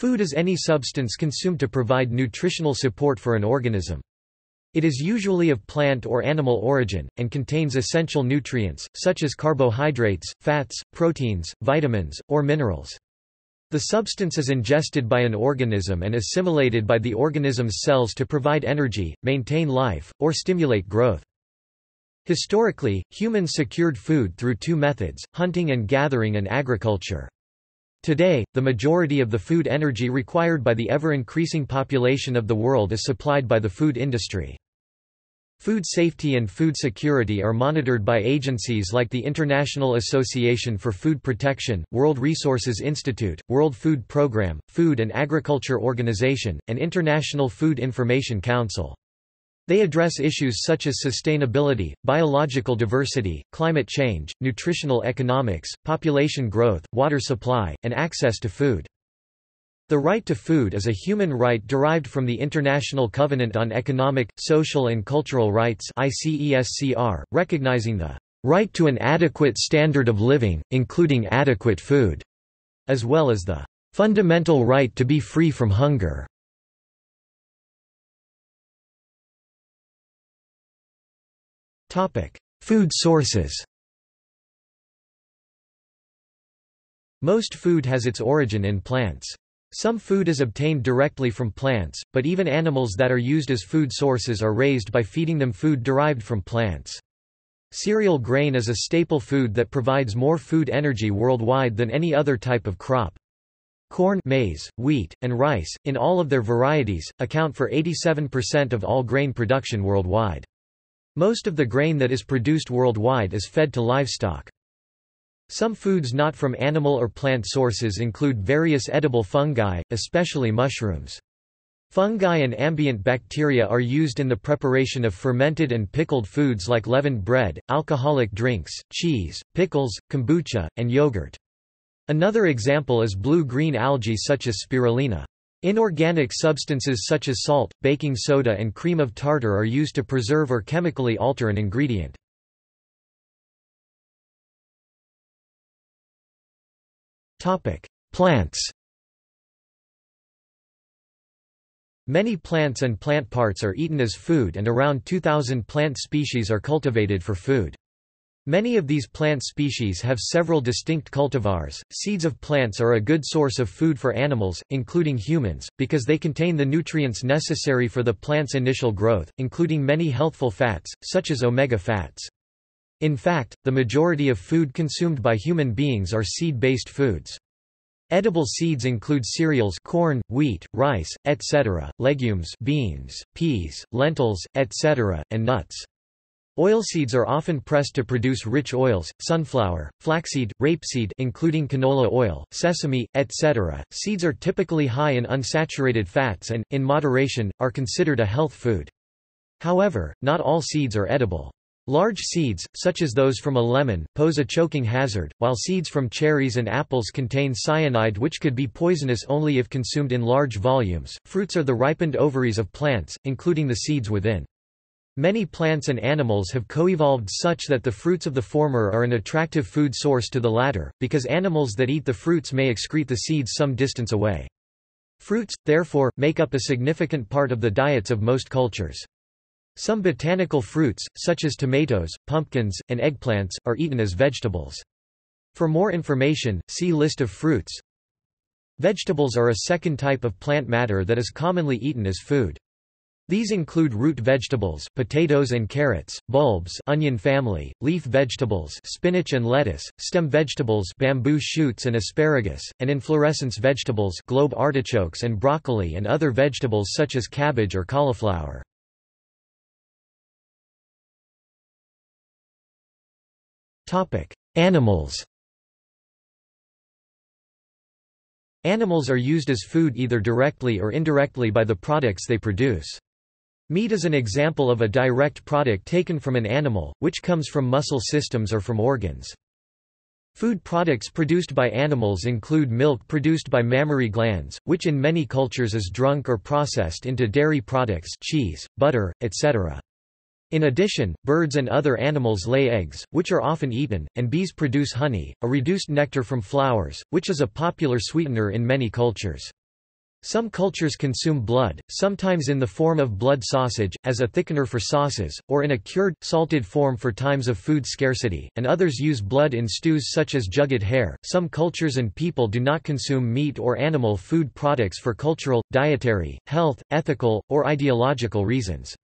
Food is any substance consumed to provide nutritional support for an organism. It is usually of plant or animal origin, and contains essential nutrients, such as carbohydrates, fats, proteins, vitamins, or minerals. The substance is ingested by an organism and assimilated by the organism's cells to provide energy, maintain life, or stimulate growth. Historically, humans secured food through two methods: hunting and gathering, and agriculture. Today, the majority of the food energy required by the ever-increasing population of the world is supplied by the food industry. Food safety and food security are monitored by agencies like the International Association for Food Protection, World Resources Institute, World Food Programme, Food and Agriculture Organization, and International Food Information Council. They address issues such as sustainability, biological diversity, climate change, nutritional economics, population growth, water supply, and access to food. The right to food is a human right derived from the International Covenant on Economic, Social and Cultural Rights (ICESCR), recognizing the right to an adequate standard of living, including adequate food, as well as the fundamental right to be free from hunger. Food sources. Most food has its origin in plants. Some food is obtained directly from plants, but even animals that are used as food sources are raised by feeding them food derived from plants. Cereal grain is a staple food that provides more food energy worldwide than any other type of crop. Corn, maize, wheat, and rice, in all of their varieties, account for 87% of all grain production worldwide. Most of the grain that is produced worldwide is fed to livestock. Some foods not from animal or plant sources include various edible fungi, especially mushrooms. Fungi and ambient bacteria are used in the preparation of fermented and pickled foods like leavened bread, alcoholic drinks, cheese, pickles, kombucha, and yogurt. Another example is blue-green algae such as spirulina. Inorganic substances such as salt, baking soda and cream of tartar are used to preserve or chemically alter an ingredient. Plants. Many plants and plant parts are eaten as food, and around 2,000 plant species are cultivated for food. Many of these plant species have several distinct cultivars. Seeds of plants are a good source of food for animals, including humans, because they contain the nutrients necessary for the plant's initial growth, including many healthful fats, such as omega fats. In fact, the majority of food consumed by human beings are seed-based foods. Edible seeds include cereals, corn, wheat, rice, etc., legumes, beans, peas, lentils, etc., and nuts. Oilseeds are often pressed to produce rich oils, sunflower, flaxseed, rapeseed including canola oil, sesame, etc. Seeds are typically high in unsaturated fats and, in moderation, are considered a health food. However, not all seeds are edible. Large seeds, such as those from a lemon, pose a choking hazard, while seeds from cherries and apples contain cyanide, which could be poisonous only if consumed in large volumes. Fruits are the ripened ovaries of plants, including the seeds within. Many plants and animals have co-evolved such that the fruits of the former are an attractive food source to the latter, because animals that eat the fruits may excrete the seeds some distance away. Fruits, therefore, make up a significant part of the diets of most cultures. Some botanical fruits, such as tomatoes, pumpkins, and eggplants, are eaten as vegetables. For more information, see list of fruits. Vegetables are a second type of plant matter that is commonly eaten as food. These include root vegetables, potatoes and carrots, bulbs, onion family, leaf vegetables, spinach and lettuce, stem vegetables, bamboo shoots and asparagus, and inflorescence vegetables, globe artichokes and broccoli, and other vegetables such as cabbage or cauliflower. Topic: Animals. Animals are used as food either directly or indirectly by the products they produce. Meat is an example of a direct product taken from an animal, which comes from muscle systems or from organs. Food products produced by animals include milk produced by mammary glands, which in many cultures is drunk or processed into dairy products, cheese, butter, etc. In addition, birds and other animals lay eggs, which are often eaten, and bees produce honey, a reduced nectar from flowers, which is a popular sweetener in many cultures. Some cultures consume blood, sometimes in the form of blood sausage, as a thickener for sauces, or in a cured, salted form for times of food scarcity, and others use blood in stews such as jugged hare. Some cultures and people do not consume meat or animal food products for cultural, dietary, health, ethical, or ideological reasons.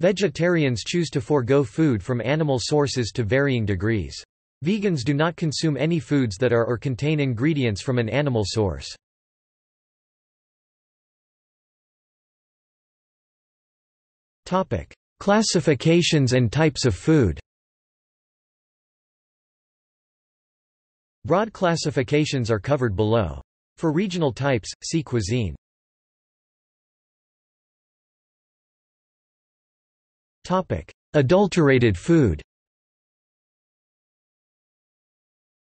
Vegetarians choose to forego food from animal sources to varying degrees. Vegans do not consume any foods that are or contain ingredients from an animal source. Classifications and types of food. Broad classifications are covered below. For regional types, see cuisine. Adulterated food.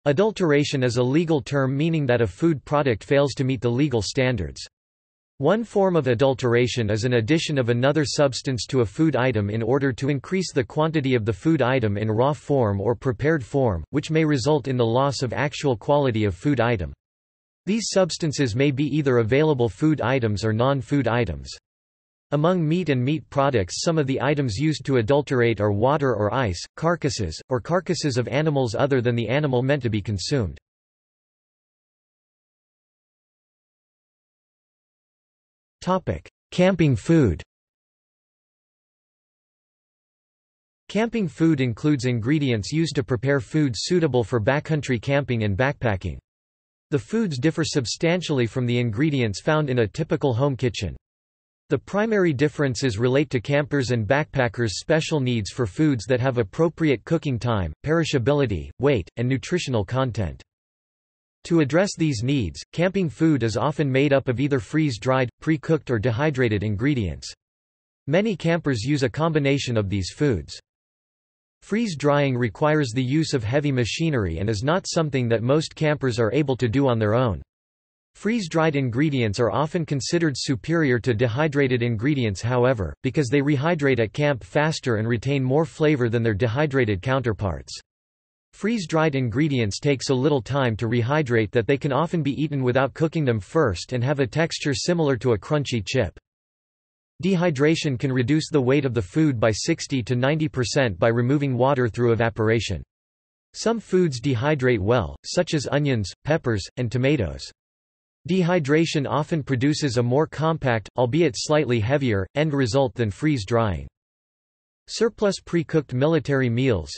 Adulteration is a legal term meaning that a food product fails to meet the legal standards. One form of adulteration is an addition of another substance to a food item in order to increase the quantity of the food item in raw form or prepared form, which may result in the loss of actual quality of food item. These substances may be either available food items or non-food items. Among meat and meat products, some of the items used to adulterate are water or ice, carcasses, or carcasses of animals other than the animal meant to be consumed. Camping food. Camping food includes ingredients used to prepare food suitable for backcountry camping and backpacking. The foods differ substantially from the ingredients found in a typical home kitchen. The primary differences relate to campers' and backpackers' special needs for foods that have appropriate cooking time, perishability, weight, and nutritional content. To address these needs, camping food is often made up of either freeze-dried, pre-cooked or dehydrated ingredients. Many campers use a combination of these foods. Freeze-drying requires the use of heavy machinery and is not something that most campers are able to do on their own. Freeze-dried ingredients are often considered superior to dehydrated ingredients, however, because they rehydrate at camp faster and retain more flavor than their dehydrated counterparts. Freeze-dried ingredients take so little time to rehydrate that they can often be eaten without cooking them first and have a texture similar to a crunchy chip. Dehydration can reduce the weight of the food by 60 to 90% by removing water through evaporation. Some foods dehydrate well, such as onions, peppers, and tomatoes. Dehydration often produces a more compact, albeit slightly heavier, end result than freeze-drying. Surplus pre-cooked military meals,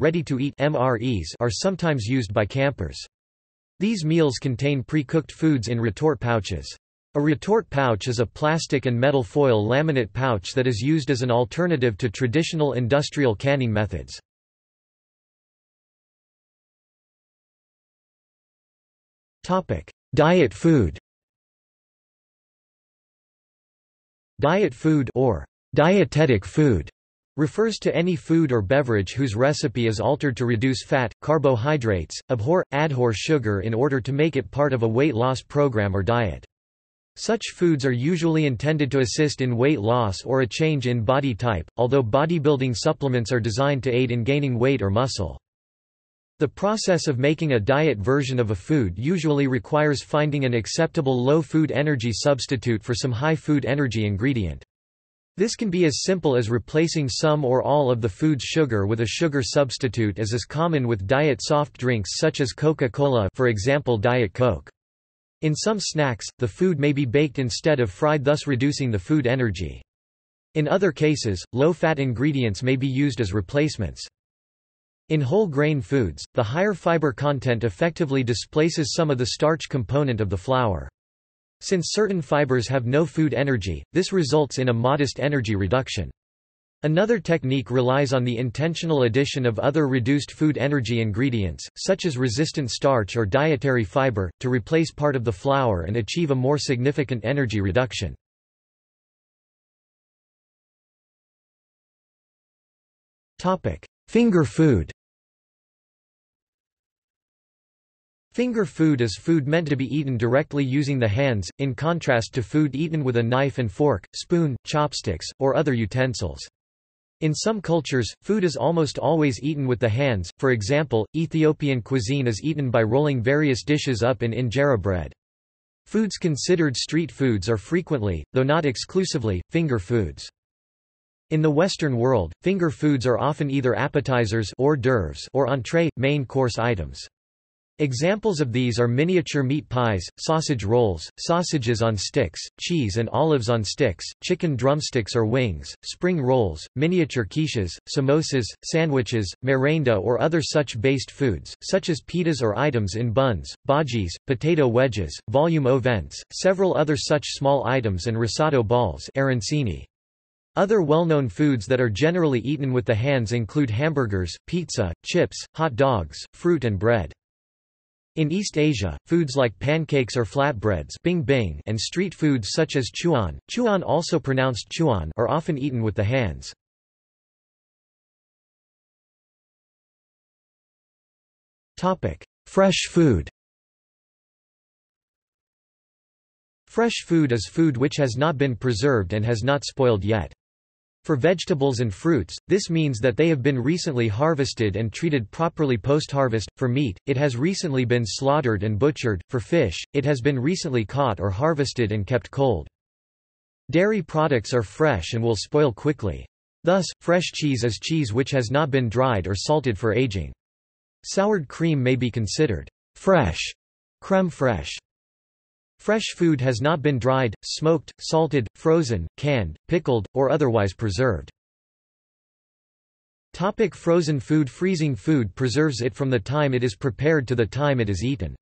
ready-to-eat (MREs) are sometimes used by campers. These meals contain pre-cooked foods in retort pouches. A retort pouch is a plastic and metal foil laminate pouch that is used as an alternative to traditional industrial canning methods. Diet food. Diet food or dietetic food refers to any food or beverage whose recipe is altered to reduce fat, carbohydrates, add sugar in order to make it part of a weight loss program or diet. Such foods are usually intended to assist in weight loss or a change in body type, although bodybuilding supplements are designed to aid in gaining weight or muscle. The process of making a diet version of a food usually requires finding an acceptable low food energy substitute for some high food energy ingredient. This can be as simple as replacing some or all of the food's sugar with a sugar substitute, as is common with diet soft drinks such as Coca-Cola, for example Diet Coke. In some snacks, the food may be baked instead of fried, thus reducing the food energy. In other cases, low-fat ingredients may be used as replacements. In whole grain foods, the higher fiber content effectively displaces some of the starch component of the flour. Since certain fibers have no food energy, this results in a modest energy reduction. Another technique relies on the intentional addition of other reduced food energy ingredients, such as resistant starch or dietary fiber, to replace part of the flour and achieve a more significant energy reduction. Finger food. Finger food is food meant to be eaten directly using the hands, in contrast to food eaten with a knife and fork, spoon, chopsticks, or other utensils. In some cultures, food is almost always eaten with the hands. For example, Ethiopian cuisine is eaten by rolling various dishes up in injera bread. Foods considered street foods are frequently, though not exclusively, finger foods. In the Western world, finger foods are often either appetizers hors d'oeuvres or entree, main course items. Examples of these are miniature meat pies, sausage rolls, sausages on sticks, cheese and olives on sticks, chicken drumsticks or wings, spring rolls, miniature quiches, samosas, sandwiches, merenda or other such based foods, such as pitas or items in buns, bhajis, potato wedges, volume ovents, several other such small items and risotto balls. Other well-known foods that are generally eaten with the hands include hamburgers, pizza, chips, hot dogs, fruit and bread. In East Asia, foods like pancakes or flatbreads and street foods such as chuan, also pronounced chuan, are often eaten with the hands. Fresh food. Fresh food is food which has not been preserved and has not spoiled yet. For vegetables and fruits, this means that they have been recently harvested and treated properly post-harvest. For meat, it has recently been slaughtered and butchered. For fish, it has been recently caught or harvested and kept cold. Dairy products are fresh and will spoil quickly. Thus, fresh cheese is cheese which has not been dried or salted for aging. Soured cream may be considered fresh, crème fraîche. Fresh food has not been dried, smoked, salted, frozen, canned, pickled, or otherwise preserved. Topic: Frozen food. Freezing food preserves it from the time it is prepared to the time it is eaten.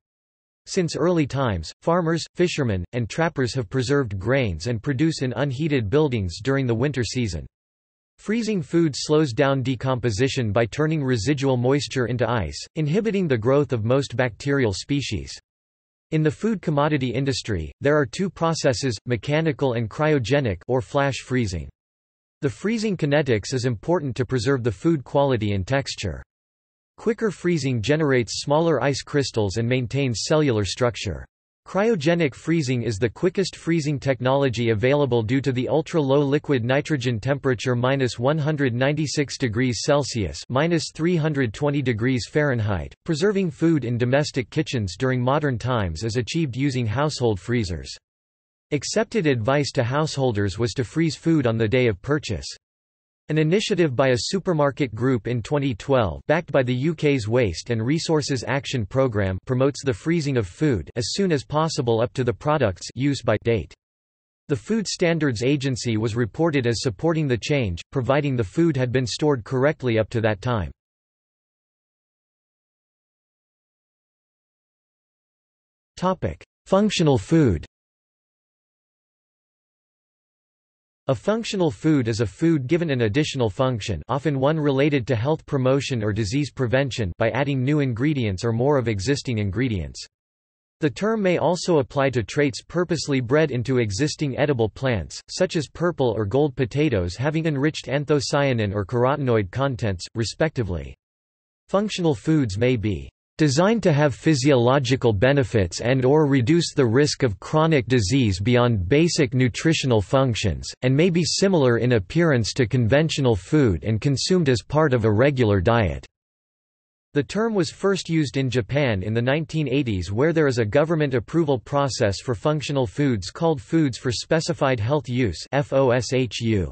Since early times, farmers, fishermen, and trappers have preserved grains and produce in unheated buildings during the winter season. Freezing food slows down decomposition by turning residual moisture into ice, inhibiting the growth of most bacterial species. In the food commodity industry, there are two processes, mechanical and cryogenic or flash freezing. The freezing kinetics is important to preserve the food quality and texture. Quicker freezing generates smaller ice crystals and maintains cellular structure. Cryogenic freezing is the quickest freezing technology available due to the ultra-low liquid nitrogen temperature (-196°C, (-320°F). Preserving food in domestic kitchens during modern times is achieved using household freezers. Accepted advice to householders was to freeze food on the day of purchase. An initiative by a supermarket group in 2012 backed by the UK's Waste and Resources Action Programme promotes the freezing of food as soon as possible up to the product's use by date. The Food Standards Agency was reported as supporting the change, providing the food had been stored correctly up to that time. Functional food. A functional food is a food given an additional function, often one related to health promotion or disease prevention, by adding new ingredients or more of existing ingredients. The term may also apply to traits purposely bred into existing edible plants, such as purple or gold potatoes having enriched anthocyanin or carotenoid contents, respectively. Functional foods may be designed to have physiological benefits and/or reduce the risk of chronic disease beyond basic nutritional functions, and may be similar in appearance to conventional food and consumed as part of a regular diet. The term was first used in Japan in the 1980s, where there is a government approval process for functional foods called Foods for Specified Health Use (FOSHU).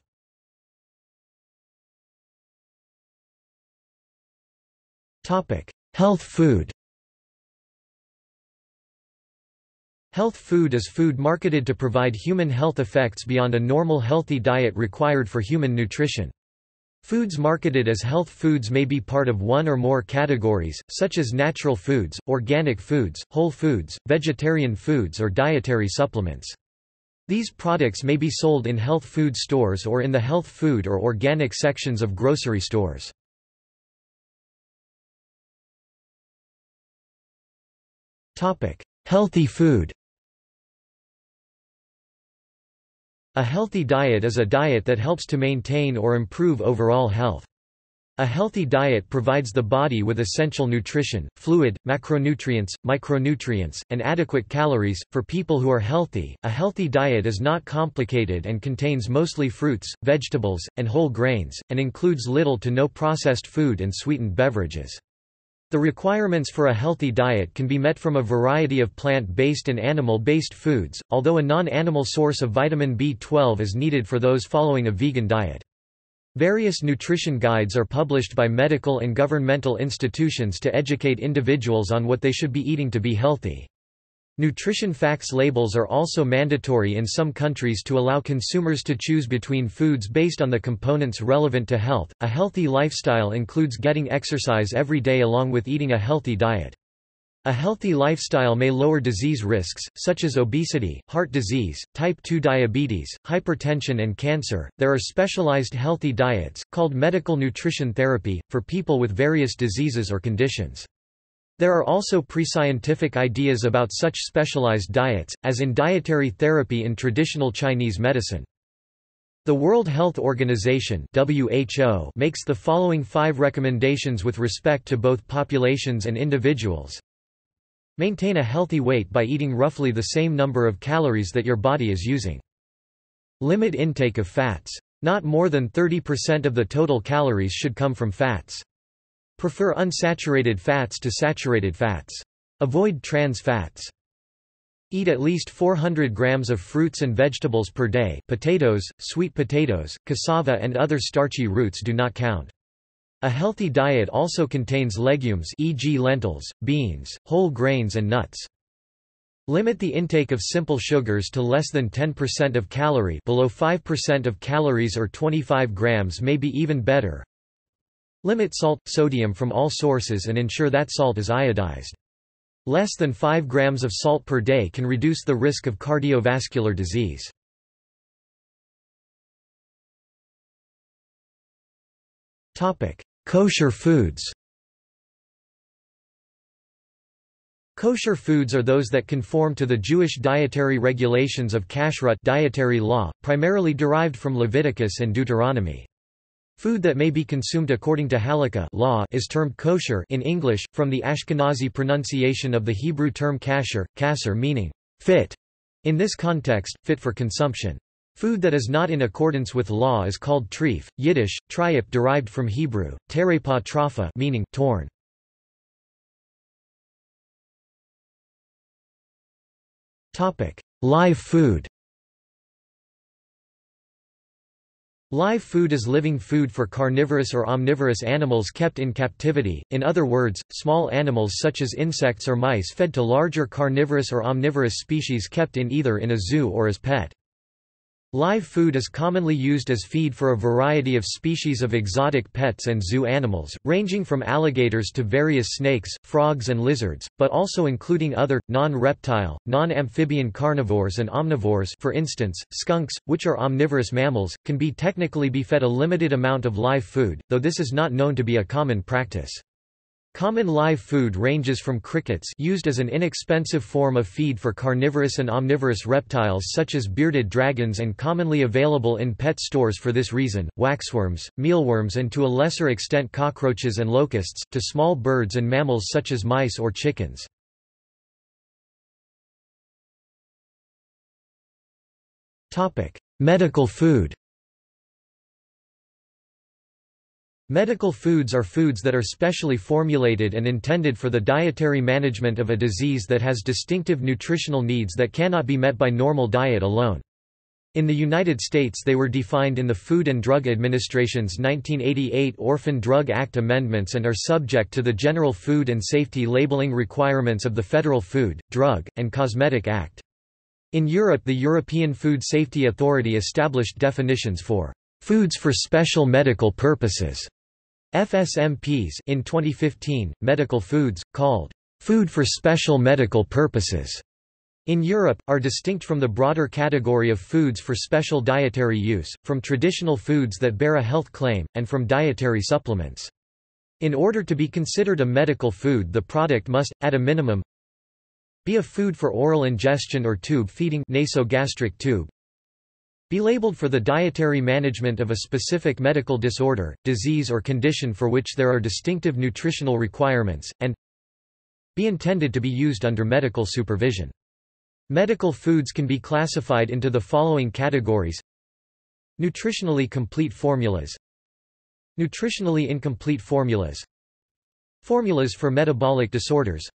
Health food. Health food is food marketed to provide human health effects beyond a normal healthy diet required for human nutrition. Foods marketed as health foods may be part of one or more categories, such as natural foods, organic foods, whole foods, vegetarian foods or dietary supplements. These products may be sold in health food stores or in the health food or organic sections of grocery stores. Healthy food. A healthy diet is a diet that helps to maintain or improve overall health. A healthy diet provides the body with essential nutrition, fluid, macronutrients, micronutrients, and adequate calories. For people who are healthy, a healthy diet is not complicated and contains mostly fruits, vegetables, and whole grains, and includes little to no processed food and sweetened beverages. The requirements for a healthy diet can be met from a variety of plant-based and animal-based foods, although a non-animal source of vitamin B12 is needed for those following a vegan diet. Various nutrition guides are published by medical and governmental institutions to educate individuals on what they should be eating to be healthy. Nutrition facts labels are also mandatory in some countries to allow consumers to choose between foods based on the components relevant to health. A healthy lifestyle includes getting exercise every day along with eating a healthy diet. A healthy lifestyle may lower disease risks, such as obesity, heart disease, type 2 diabetes, hypertension, and cancer. There are specialized healthy diets, called medical nutrition therapy, for people with various diseases or conditions. There are also pre-scientific ideas about such specialized diets, as in dietary therapy in traditional Chinese medicine. The World Health Organization (WHO) makes the following 5 recommendations with respect to both populations and individuals. Maintain a healthy weight by eating roughly the same number of calories that your body is using. Limit intake of fats. Not more than 30% of the total calories should come from fats. Prefer unsaturated fats to saturated fats. Avoid trans fats. Eat at least 400 grams of fruits and vegetables per day. Potatoes, sweet potatoes, cassava, and other starchy roots do not count. A healthy diet also contains legumes, e.g. lentils, beans, whole grains, and nuts. Limit the intake of simple sugars to less than 10% of calorie. Below 5% of calories or 25 grams may be even better. Limit salt, sodium from all sources and ensure that salt is iodized. Less than 5 grams of salt per day can reduce the risk of cardiovascular disease. Kosher foods. Kosher foods are those that conform to the Jewish dietary regulations of kashrut dietary law, primarily derived from Leviticus and Deuteronomy. Food that may be consumed according to halakha law is termed kosher in English, from the Ashkenazi pronunciation of the Hebrew term kasher, kasser meaning fit. In this context, fit for consumption. Food that is not in accordance with law is called treif, Yiddish, triep derived from Hebrew, terepa trafa meaning torn. Live food. Live food is living food for carnivorous or omnivorous animals kept in captivity, in other words, small animals such as insects or mice fed to larger carnivorous or omnivorous species kept in either in a zoo or as pet. Live food is commonly used as feed for a variety of species of exotic pets and zoo animals, ranging from alligators to various snakes, frogs and lizards, but also including other, non-reptile, non-amphibian carnivores and omnivores. For instance, skunks, which are omnivorous mammals, can technically be fed a limited amount of live food, though this is not known to be a common practice. Common live food ranges from crickets, used as an inexpensive form of feed for carnivorous and omnivorous reptiles such as bearded dragons and commonly available in pet stores for this reason, waxworms, mealworms and to a lesser extent cockroaches and locusts, to small birds and mammals such as mice or chickens. Medical food. Medical foods are foods that are specially formulated and intended for the dietary management of a disease that has distinctive nutritional needs that cannot be met by normal diet alone. In the United States they were defined in the Food and Drug Administration's 1988 Orphan Drug Act amendments and are subject to the general food and safety labeling requirements of the Federal Food, Drug, and Cosmetic Act. In Europe the European Food Safety Authority established definitions for foods for special medical purposes. FSMPs in 2015, medical foods, called food for special medical purposes in Europe, are distinct from the broader category of foods for special dietary use, from traditional foods that bear a health claim, and from dietary supplements. In order to be considered a medical food, the product must, at a minimum, be a food for oral ingestion or tube feeding, nasogastric tube, be labeled for the dietary management of a specific medical disorder, disease or condition for which there are distinctive nutritional requirements, and be intended to be used under medical supervision. Medical foods can be classified into the following categories: nutritionally complete formulas, nutritionally incomplete formulas, Formulas for metabolic disorders.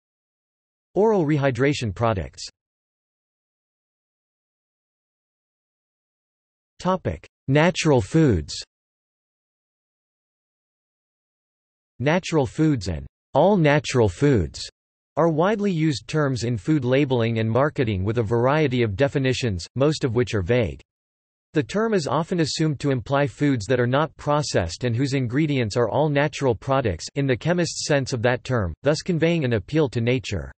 Oral rehydration products. Natural foods. Natural foods and all-natural foods are widely used terms in food labeling and marketing with a variety of definitions, most of which are vague. The term is often assumed to imply foods that are not processed and whose ingredients are all-natural products in the chemist's sense of that term, thus conveying an appeal to nature.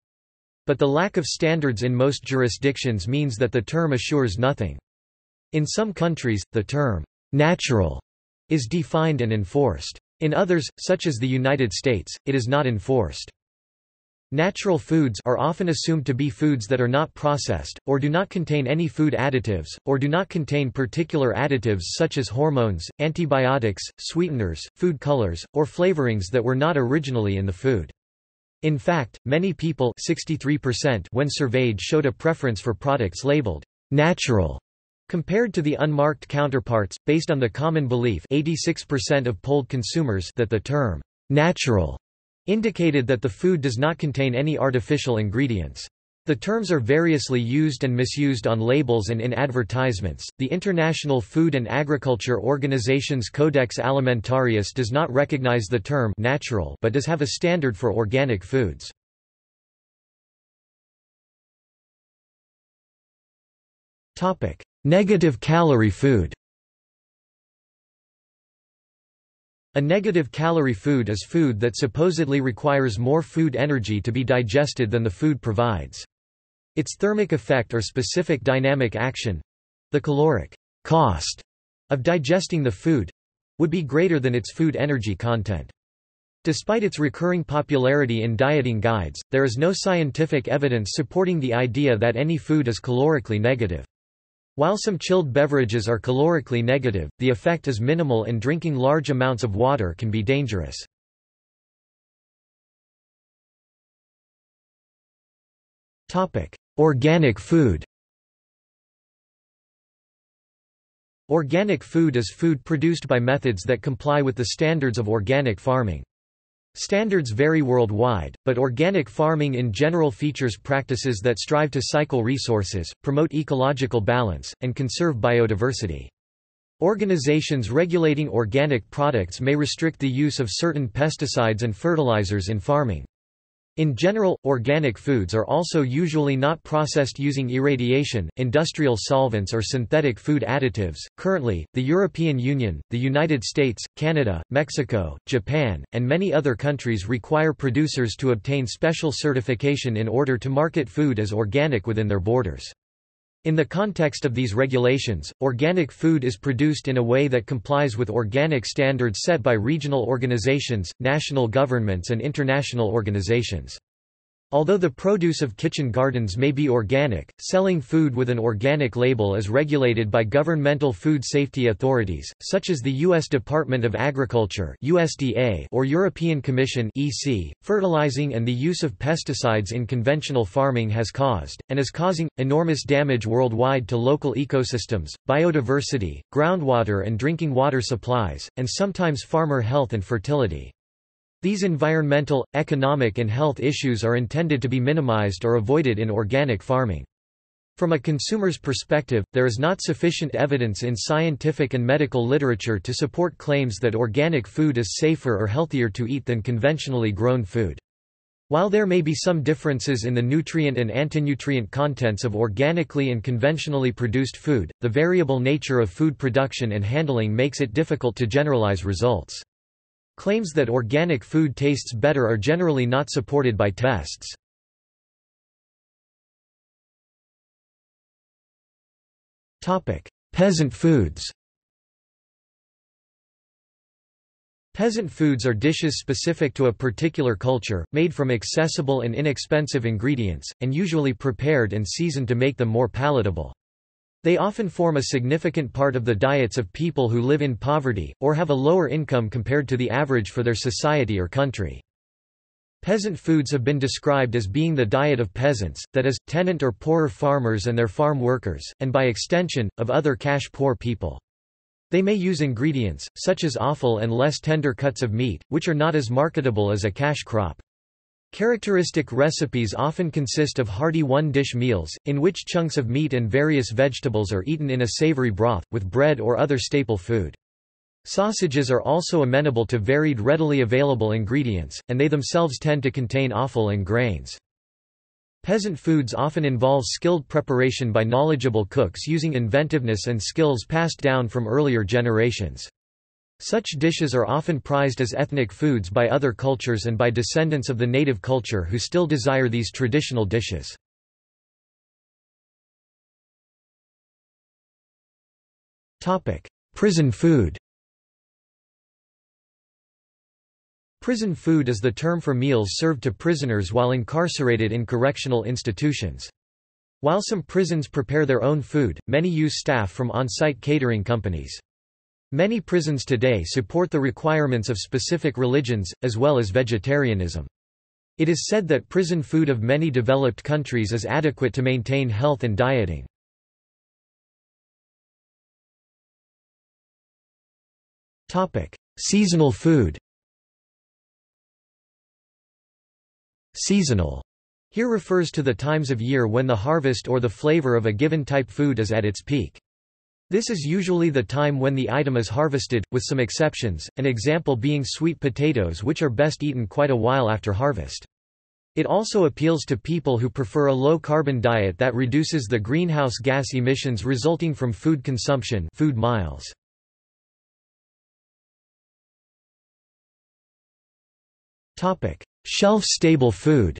But the lack of standards in most jurisdictions means that the term assures nothing. In some countries, the term "natural" is defined and enforced. In others, such as the United States, it is not enforced. Natural foods are often assumed to be foods that are not processed, or do not contain any food additives, or do not contain particular additives such as hormones, antibiotics, sweeteners, food colors, or flavorings that were not originally in the food. In fact, many people, 63% when surveyed, showed a preference for products labeled "natural" compared to the unmarked counterparts, based on the common belief 86% of polled consumers that the term "natural" indicated that the food does not contain any artificial ingredients. The terms are variously used and misused on labels and in advertisements. The International Food and Agriculture Organization's Codex Alimentarius does not recognize the term "natural" but does have a standard for organic foods. Topic: negative calorie food. A negative calorie food is food that supposedly requires more food energy to be digested than the food provides. Its thermic effect or specific dynamic action, the caloric cost of digesting the food, would be greater than its food energy content. Despite its recurring popularity in dieting guides, there is no scientific evidence supporting the idea that any food is calorically negative. While some chilled beverages are calorically negative, the effect is minimal and drinking large amounts of water can be dangerous. Organic food. Organic food is food produced by methods that comply with the standards of organic farming. Standards vary worldwide, but organic farming in general features practices that strive to cycle resources, promote ecological balance, and conserve biodiversity. Organizations regulating organic products may restrict the use of certain pesticides and fertilizers in farming. In general, organic foods are also usually not processed using irradiation, industrial solvents, or synthetic food additives. Currently, the European Union, the United States, Canada, Mexico, Japan, and many other countries require producers to obtain special certification in order to market food as organic within their borders. In the context of these regulations, organic food is produced in a way that complies with organic standards set by regional organizations, national governments, and international organizations. Although the produce of kitchen gardens may be organic, selling food with an organic label is regulated by governmental food safety authorities, such as the U.S. Department of Agriculture (USDA) or European Commission (EC). Fertilizing and the use of pesticides in conventional farming has caused, and is causing, enormous damage worldwide to local ecosystems, biodiversity, groundwater and drinking water supplies, and sometimes farmer health and fertility. These environmental, economic and health issues are intended to be minimized or avoided in organic farming. From a consumer's perspective, there is not sufficient evidence in scientific and medical literature to support claims that organic food is safer or healthier to eat than conventionally grown food. While there may be some differences in the nutrient and antinutrient contents of organically and conventionally produced food, the variable nature of food production and handling makes it difficult to generalize results. Claims that organic food tastes better are generally not supported by tests. Peasant foods. Peasant foods are dishes specific to a particular culture, made from accessible and inexpensive ingredients, and usually prepared and seasoned to make them more palatable. They often form a significant part of the diets of people who live in poverty, or have a lower income compared to the average for their society or country. Peasant foods have been described as being the diet of peasants, that is, tenant or poorer farmers and their farm workers, and by extension, of other cash-poor people. They may use ingredients, such as offal and less tender cuts of meat, which are not as marketable as a cash crop. Characteristic recipes often consist of hearty one-dish meals, in which chunks of meat and various vegetables are eaten in a savory broth, with bread or other staple food. Sausages are also amenable to varied readily available ingredients, and they themselves tend to contain offal and grains. Peasant foods often involve skilled preparation by knowledgeable cooks using inventiveness and skills passed down from earlier generations. Such dishes are often prized as ethnic foods by other cultures and by descendants of the native culture who still desire these traditional dishes. Prison food. Prison food is the term for meals served to prisoners while incarcerated in correctional institutions. While some prisons prepare their own food, many use staff from on-site catering companies. Many prisons today support the requirements of specific religions, as well as vegetarianism. It is said that prison food of many developed countries is adequate to maintain health and dieting. Seasonal food. Seasonal here refers to the times of year when the harvest or the flavor of a given type food is at its peak. This is usually the time when the item is harvested, with some exceptions, an example being sweet potatoes, which are best eaten quite a while after harvest. It also appeals to people who prefer a low-carbon diet that reduces the greenhouse gas emissions resulting from food consumption, food miles. Topic: Shelf-stable food.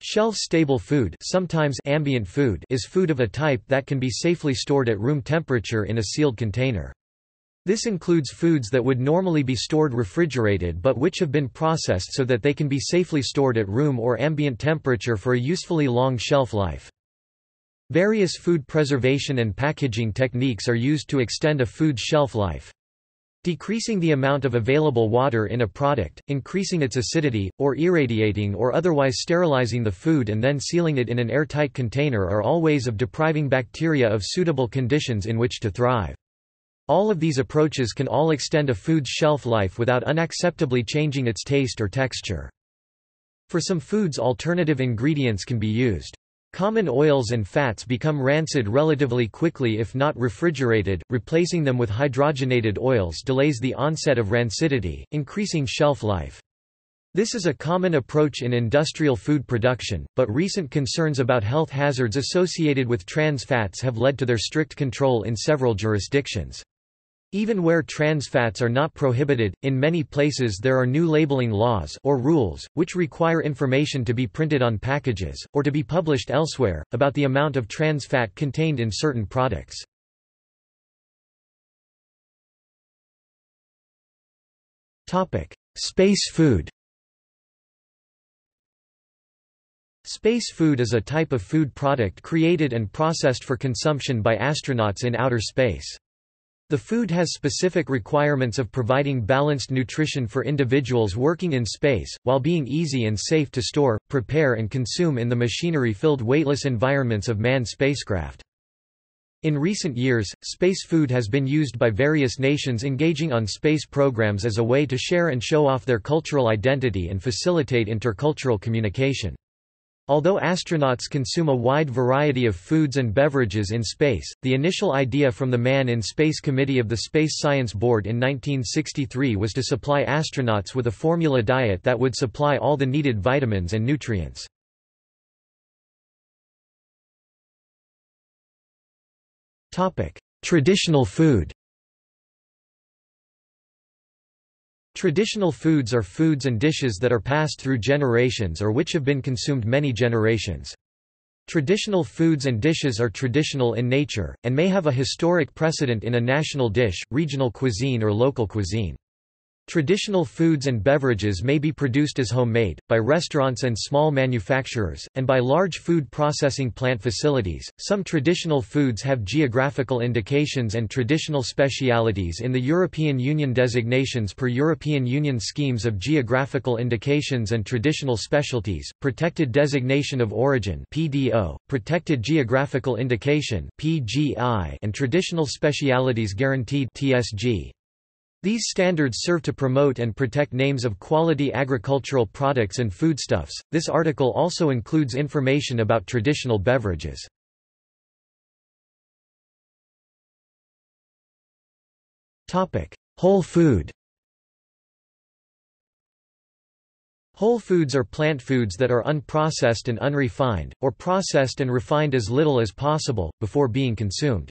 Shelf-stable food, sometimes ambient food, is food of a type that can be safely stored at room temperature in a sealed container. This includes foods that would normally be stored refrigerated but which have been processed so that they can be safely stored at room or ambient temperature for a usefully long shelf life. Various food preservation and packaging techniques are used to extend a food's shelf life. Decreasing the amount of available water in a product, increasing its acidity, or irradiating or otherwise sterilizing the food and then sealing it in an airtight container are all ways of depriving bacteria of suitable conditions in which to thrive. All of these approaches can all extend a food's shelf life without unacceptably changing its taste or texture. For some foods, alternative ingredients can be used. Common oils and fats become rancid relatively quickly if not refrigerated. Replacing them with hydrogenated oils delays the onset of rancidity, increasing shelf life. This is a common approach in industrial food production, but recent concerns about health hazards associated with trans fats have led to their strict control in several jurisdictions. Even where trans fats are not prohibited, in many places there are new labeling laws or rules, which require information to be printed on packages, or to be published elsewhere, about the amount of trans fat contained in certain products. Space food. Space food is a type of food product created and processed for consumption by astronauts in outer space. The food has specific requirements of providing balanced nutrition for individuals working in space, while being easy and safe to store, prepare and consume in the machinery-filled weightless environments of manned spacecraft. In recent years, space food has been used by various nations engaging on space programs as a way to share and show off their cultural identity and facilitate intercultural communication. Although astronauts consume a wide variety of foods and beverages in space, the initial idea from the Man in Space Committee of the Space Science Board in 1963 was to supply astronauts with a formula diet that would supply all the needed vitamins and nutrients. Traditional food. Traditional foods are foods and dishes that are passed through generations or which have been consumed many generations. Traditional foods and dishes are traditional in nature, and may have a historic precedent in a national dish, regional cuisine or local cuisine. Traditional foods and beverages may be produced as homemade, by restaurants and small manufacturers, and by large food processing plant facilities. Some traditional foods have geographical indications and traditional specialities in the European Union designations per European Union schemes of geographical indications and traditional specialties, protected designation of origin (PDO), protected geographical indication (PGI), and traditional specialities guaranteed (TSG). These standards serve to promote and protect names of quality agricultural products and foodstuffs. This article also includes information about traditional beverages. Topic: Whole food. Whole foods are plant foods that are unprocessed and unrefined, or processed and refined as little as possible before being consumed.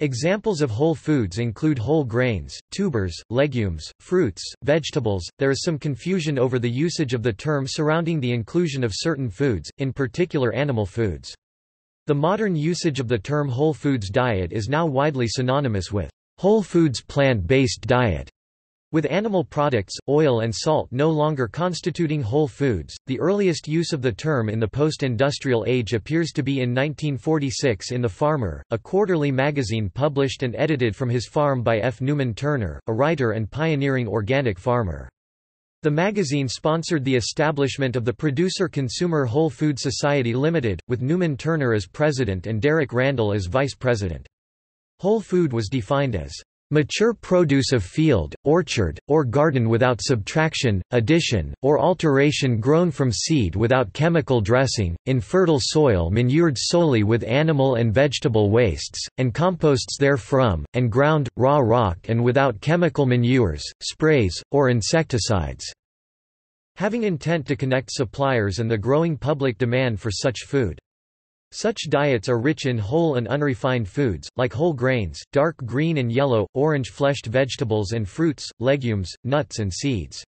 Examples of whole foods include whole grains, tubers, legumes, fruits, vegetables. There is some confusion over the usage of the term surrounding the inclusion of certain foods, in particular animal foods. The modern usage of the term whole foods diet is now widely synonymous with whole foods plant-based diet. With animal products, oil and salt no longer constituting whole foods, the earliest use of the term in the post-industrial age appears to be in 1946 in The Farmer, a quarterly magazine published and edited from his farm by F. Newman Turner, a writer and pioneering organic farmer. The magazine sponsored the establishment of the Producer-Consumer Whole Food Society Limited, with Newman Turner as president and Derek Randall as vice president. Whole food was defined as mature produce of field, orchard, or garden without subtraction, addition, or alteration grown from seed without chemical dressing, in fertile soil manured solely with animal and vegetable wastes, and composts therefrom, and ground, raw rock and without chemical manures, sprays, or insecticides." Having intent to connect suppliers and the growing public demand for such food. Such diets are rich in whole and unrefined foods, like whole grains, dark green and yellow, orange-fleshed vegetables and fruits, legumes, nuts and seeds.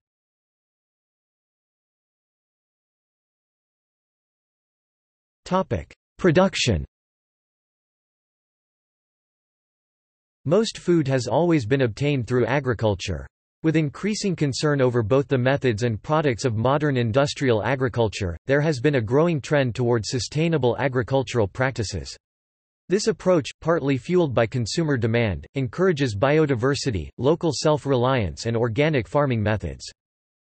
Production. Most food has always been obtained through agriculture. With increasing concern over both the methods and products of modern industrial agriculture, there has been a growing trend toward sustainable agricultural practices. This approach, partly fueled by consumer demand, encourages biodiversity, local self-reliance and organic farming methods.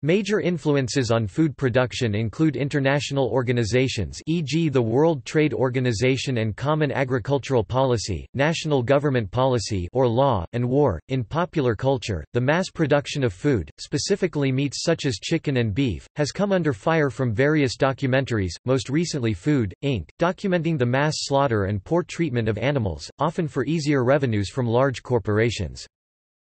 Major influences on food production include international organizations, e.g. the World Trade Organization and Common Agricultural Policy, national government policy or law, and war. In popular culture, the mass production of food, specifically meats such as chicken and beef, has come under fire from various documentaries, most recently Food, Inc., documenting the mass slaughter and poor treatment of animals, often for easier revenues from large corporations.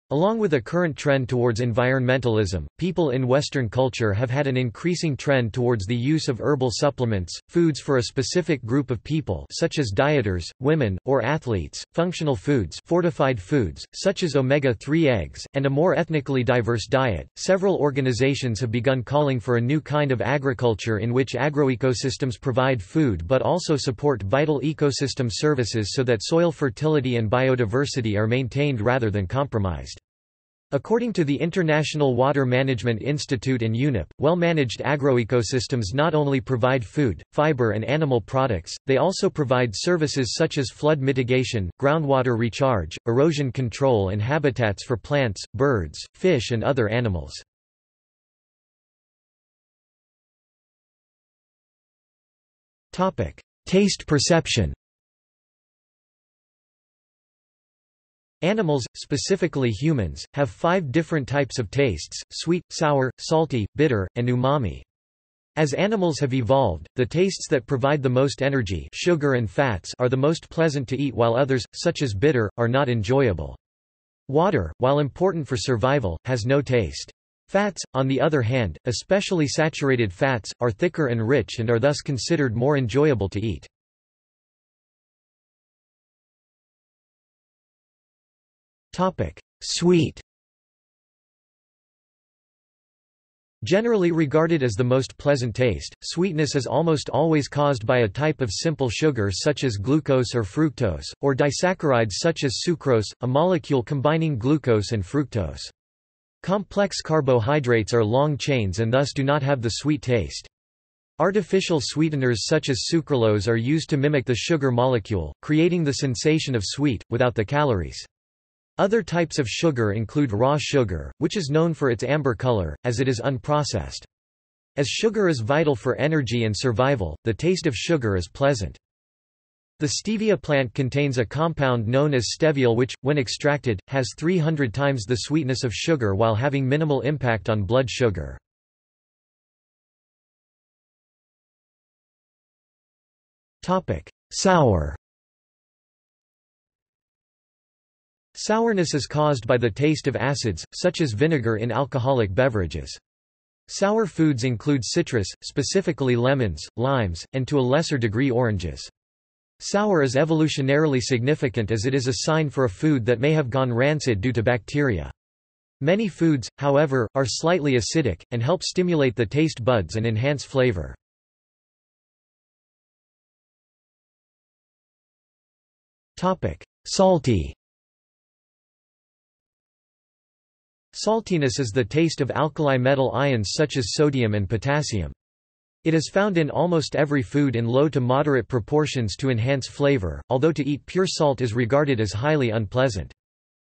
Along with a current trend towards environmentalism, people in Western culture have had an increasing trend towards the use of herbal supplements, foods for a specific group of people such as dieters, women, or athletes, functional foods, fortified foods such as omega-3 eggs, and a more ethnically diverse diet. Several organizations have begun calling for a new kind of agriculture in which agroecosystems provide food but also support vital ecosystem services so that soil fertility and biodiversity are maintained rather than compromised. According to the International Water Management Institute and UNEP, well-managed agroecosystems not only provide food, fiber and animal products, they also provide services such as flood mitigation, groundwater recharge, erosion control and habitats for plants, birds, fish and other animals. Taste perception. Animals, specifically humans, have 5 different types of tastes: sweet, sour, salty, bitter, and umami. As animals have evolved, the tastes that provide the most energy, sugar and fats, are the most pleasant to eat, while others, such as bitter, are not enjoyable. Water, while important for survival, has no taste. Fats, on the other hand, especially saturated fats, are thicker and rich and are thus considered more enjoyable to eat. Sweet. Generally regarded as the most pleasant taste, sweetness is almost always caused by a type of simple sugar such as glucose or fructose, or disaccharides such as sucrose, a molecule combining glucose and fructose. Complex carbohydrates are long chains and thus do not have the sweet taste. Artificial sweeteners such as sucralose are used to mimic the sugar molecule, creating the sensation of sweet, without the calories. Other types of sugar include raw sugar, which is known for its amber color, as it is unprocessed. As sugar is vital for energy and survival, the taste of sugar is pleasant. The stevia plant contains a compound known as steviol which, when extracted, has 300 times the sweetness of sugar while having minimal impact on blood sugar. Sour. Sourness is caused by the taste of acids, such as vinegar in alcoholic beverages. Sour foods include citrus, specifically lemons, limes, and to a lesser degree oranges. Sour is evolutionarily significant as it is a sign for a food that may have gone rancid due to bacteria. Many foods, however, are slightly acidic, and help stimulate the taste buds and enhance flavor. Salty. Saltiness is the taste of alkali metal ions such as sodium and potassium. It is found in almost every food in low to moderate proportions to enhance flavor, although to eat pure salt is regarded as highly unpleasant.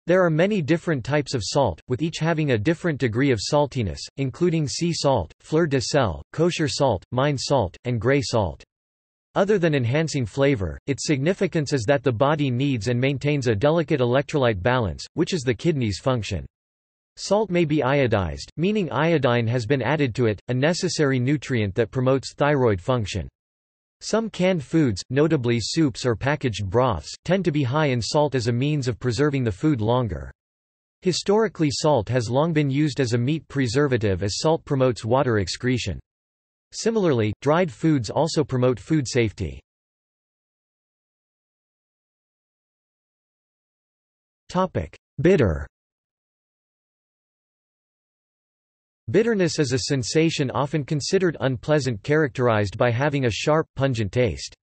There are many different types of salt, with each having a different degree of saltiness, including sea salt, fleur de sel, kosher salt, mine salt, and gray salt. Other than enhancing flavor, its significance is that the body needs and maintains a delicate electrolyte balance, which is the kidney's function. Salt may be iodized, meaning iodine has been added to it, a necessary nutrient that promotes thyroid function. Some canned foods, notably soups or packaged broths, tend to be high in salt as a means of preserving the food longer. Historically, salt has long been used as a meat preservative as salt promotes water excretion. Similarly, dried foods also promote food safety. Bitter. Bitterness is a sensation often considered unpleasant, characterized by having a sharp, pungent taste.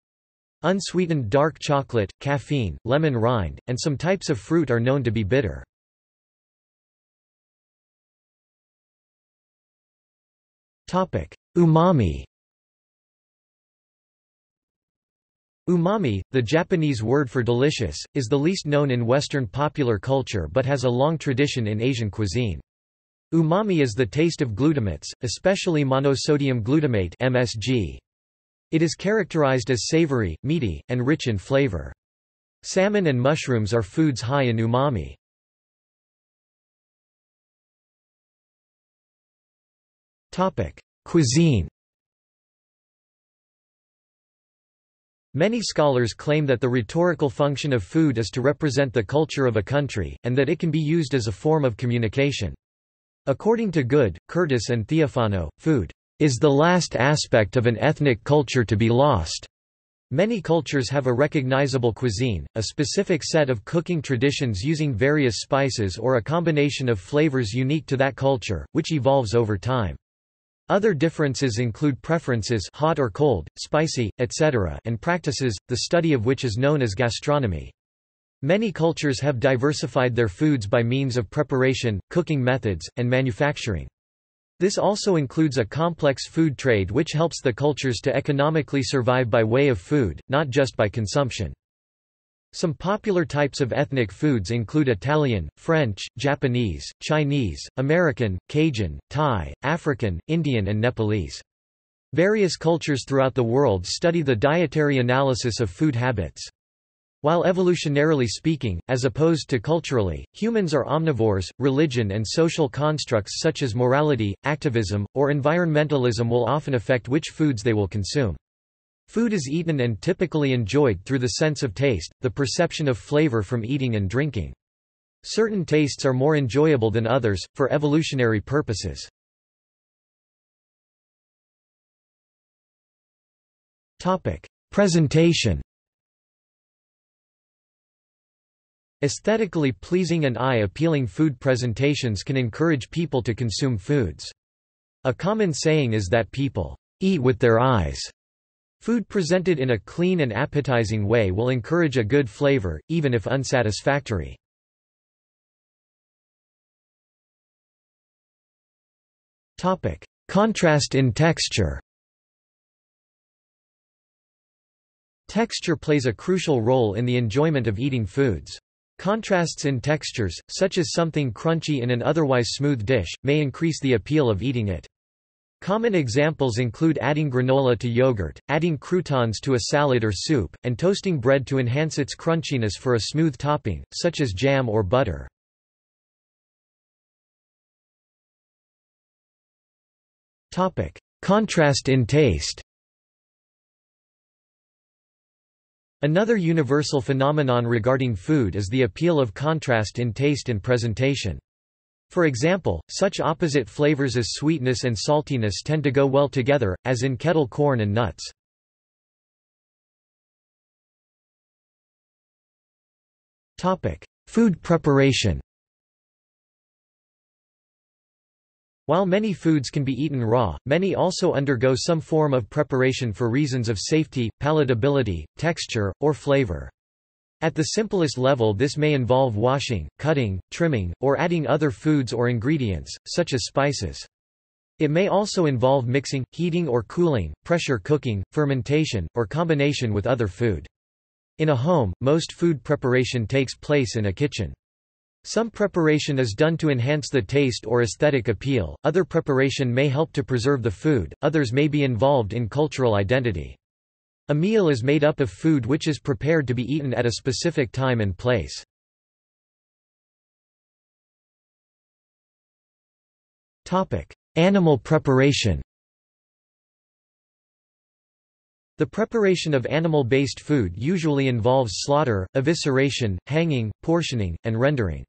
Unsweetened dark chocolate, caffeine, lemon rind, and some types of fruit are known to be bitter. Umami. Umami, the Japanese word for delicious, is the least known in Western popular culture but has a long tradition in Asian cuisine. Umami is the taste of glutamates, especially monosodium glutamate (MSG). It is characterized as savory, meaty, and rich in flavor. Salmon and mushrooms are foods high in umami. Topic: Cuisine. Many scholars claim that the rhetorical function of food is to represent the culture of a country, and that it can be used as a form of communication. According to Good, Curtis and Theophano, food is the last aspect of an ethnic culture to be lost. Many cultures have a recognizable cuisine, a specific set of cooking traditions using various spices or a combination of flavors unique to that culture, which evolves over time. Other differences include preferences, hot or cold, spicy, etc., and practices, the study of which is known as gastronomy. Many cultures have diversified their foods by means of preparation, cooking methods, and manufacturing. This also includes a complex food trade which helps the cultures to economically survive by way of food, not just by consumption. Some popular types of ethnic foods include Italian, French, Japanese, Chinese, American, Cajun, Thai, African, Indian, and Nepalese. Various cultures throughout the world study the dietary analysis of food habits. While evolutionarily speaking, as opposed to culturally, humans are omnivores, religion and social constructs such as morality, activism, or environmentalism will often affect which foods they will consume. Food is eaten and typically enjoyed through the sense of taste, the perception of flavor from eating and drinking. Certain tastes are more enjoyable than others, for evolutionary purposes. Presentation. Aesthetically pleasing and eye-appealing food presentations can encourage people to consume foods. A common saying is that people eat with their eyes. Food presented in a clean and appetizing way will encourage a good flavor, even if unsatisfactory. Contrast in texture. Texture plays a crucial role in the enjoyment of eating foods. Contrasts in textures, such as something crunchy in an otherwise smooth dish, may increase the appeal of eating it. Common examples include adding granola to yogurt, adding croutons to a salad or soup, and toasting bread to enhance its crunchiness for a smooth topping, such as jam or butter. Contrast in taste. Another universal phenomenon regarding food is the appeal of contrast in taste and presentation. For example, such opposite flavors as sweetness and saltiness tend to go well together, as in kettle corn and nuts. Food preparation. While many foods can be eaten raw, many also undergo some form of preparation for reasons of safety, palatability, texture, or flavor. At the simplest level, this may involve washing, cutting, trimming, or adding other foods or ingredients, such as spices. It may also involve mixing, heating or cooling, pressure cooking, fermentation, or combination with other food. In a home, most food preparation takes place in a kitchen. Some preparation is done to enhance the taste or aesthetic appeal, other preparation may help to preserve the food, others may be involved in cultural identity. A meal is made up of food which is prepared to be eaten at a specific time and place. Animal preparation. The preparation of animal-based food usually involves slaughter, evisceration, hanging, portioning, and rendering.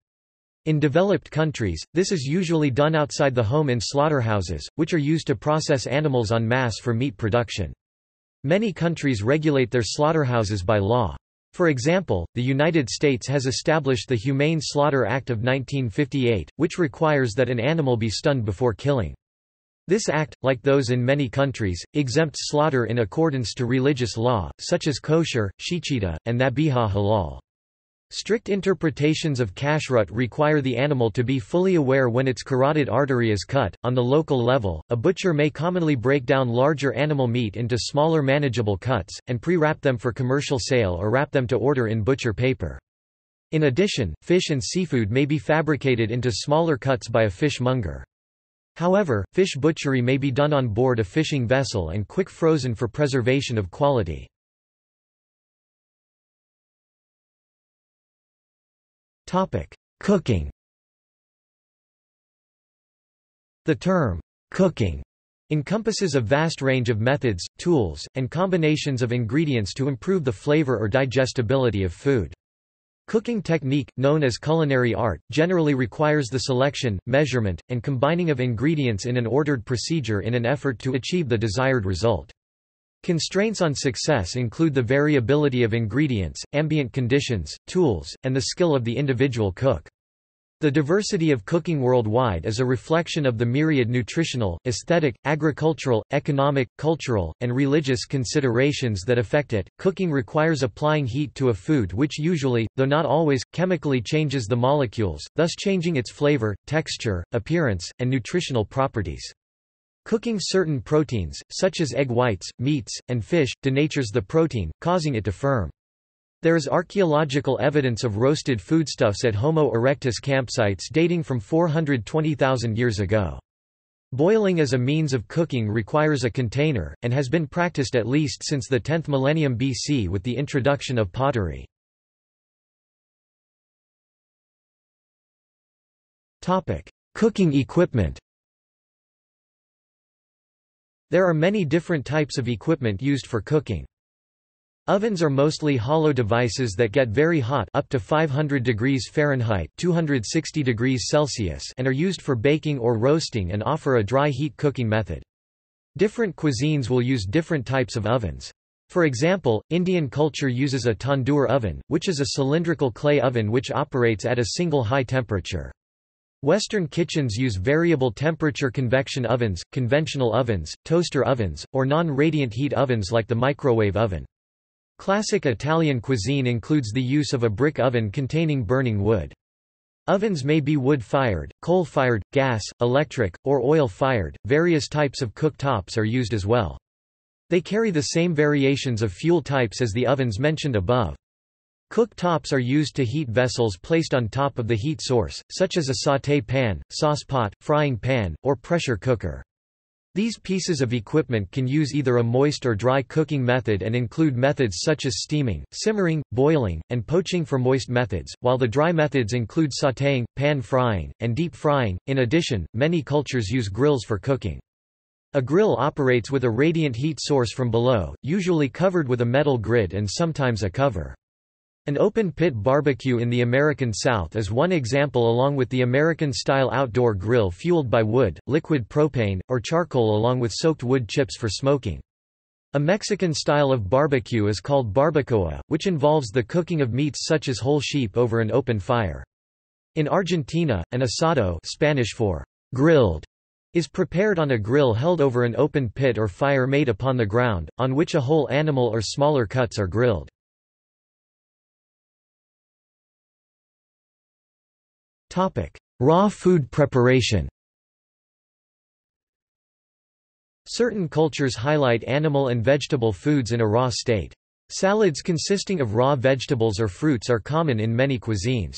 In developed countries, this is usually done outside the home in slaughterhouses, which are used to process animals en masse for meat production. Many countries regulate their slaughterhouses by law. For example, the United States has established the Humane Slaughter Act of 1958, which requires that an animal be stunned before killing. This act, like those in many countries, exempts slaughter in accordance to religious law, such as kosher, shichita, and dhabiha halal. Strict interpretations of kashrut require the animal to be fully aware when its carotid artery is cut. On the local level, a butcher may commonly break down larger animal meat into smaller manageable cuts, and pre-wrap them for commercial sale or wrap them to order in butcher paper. In addition, fish and seafood may be fabricated into smaller cuts by a fishmonger. However, fish butchery may be done on board a fishing vessel and quick frozen for preservation of quality. Cooking. The term, cooking, encompasses a vast range of methods, tools, and combinations of ingredients to improve the flavor or digestibility of food. Cooking technique, known as culinary art, generally requires the selection, measurement, and combining of ingredients in an ordered procedure in an effort to achieve the desired result. Constraints on success include the variability of ingredients, ambient conditions, tools, and the skill of the individual cook. The diversity of cooking worldwide is a reflection of the myriad nutritional, aesthetic, agricultural, economic, cultural, and religious considerations that affect it. Cooking requires applying heat to a food which usually, though not always, chemically changes the molecules, thus changing its flavor, texture, appearance, and nutritional properties. Cooking certain proteins, such as egg whites, meats, and fish, denatures the protein, causing it to firm. There is archaeological evidence of roasted foodstuffs at Homo erectus campsites dating from 420,000 years ago. Boiling as a means of cooking requires a container, and has been practiced at least since the 10th millennium BC with the introduction of pottery. Cooking equipment. There are many different types of equipment used for cooking. Ovens are mostly hollow devices that get very hot, up to 500 degrees Fahrenheit (260 degrees Celsius), and are used for baking or roasting and offer a dry heat cooking method. Different cuisines will use different types of ovens. For example, Indian culture uses a tandoor oven, which is a cylindrical clay oven which operates at a single high temperature. Western kitchens use variable temperature convection ovens, conventional ovens, toaster ovens, or non-radiant heat ovens like the microwave oven. Classic Italian cuisine includes the use of a brick oven containing burning wood. Ovens may be wood-fired, coal-fired, gas, electric, or oil-fired. Various types of cooktops are used as well. They carry the same variations of fuel types as the ovens mentioned above. Cooktops are used to heat vessels placed on top of the heat source, such as a sauté pan, saucepot, frying pan, or pressure cooker. These pieces of equipment can use either a moist or dry cooking method and include methods such as steaming, simmering, boiling, and poaching for moist methods, while the dry methods include sautéing, pan frying, and deep frying. In addition, many cultures use grills for cooking. A grill operates with a radiant heat source from below, usually covered with a metal grid and sometimes a cover. An open-pit barbecue in the American South is one example, along with the American-style outdoor grill fueled by wood, liquid propane, or charcoal along with soaked wood chips for smoking. A Mexican style of barbecue is called barbacoa, which involves the cooking of meats such as whole sheep over an open fire. In Argentina, an asado, Spanish for grilled, is prepared on a grill held over an open pit or fire made upon the ground, on which a whole animal or smaller cuts are grilled. Raw food preparation. Certain cultures highlight animal and vegetable foods in a raw state. Salads consisting of raw vegetables or fruits are common in many cuisines.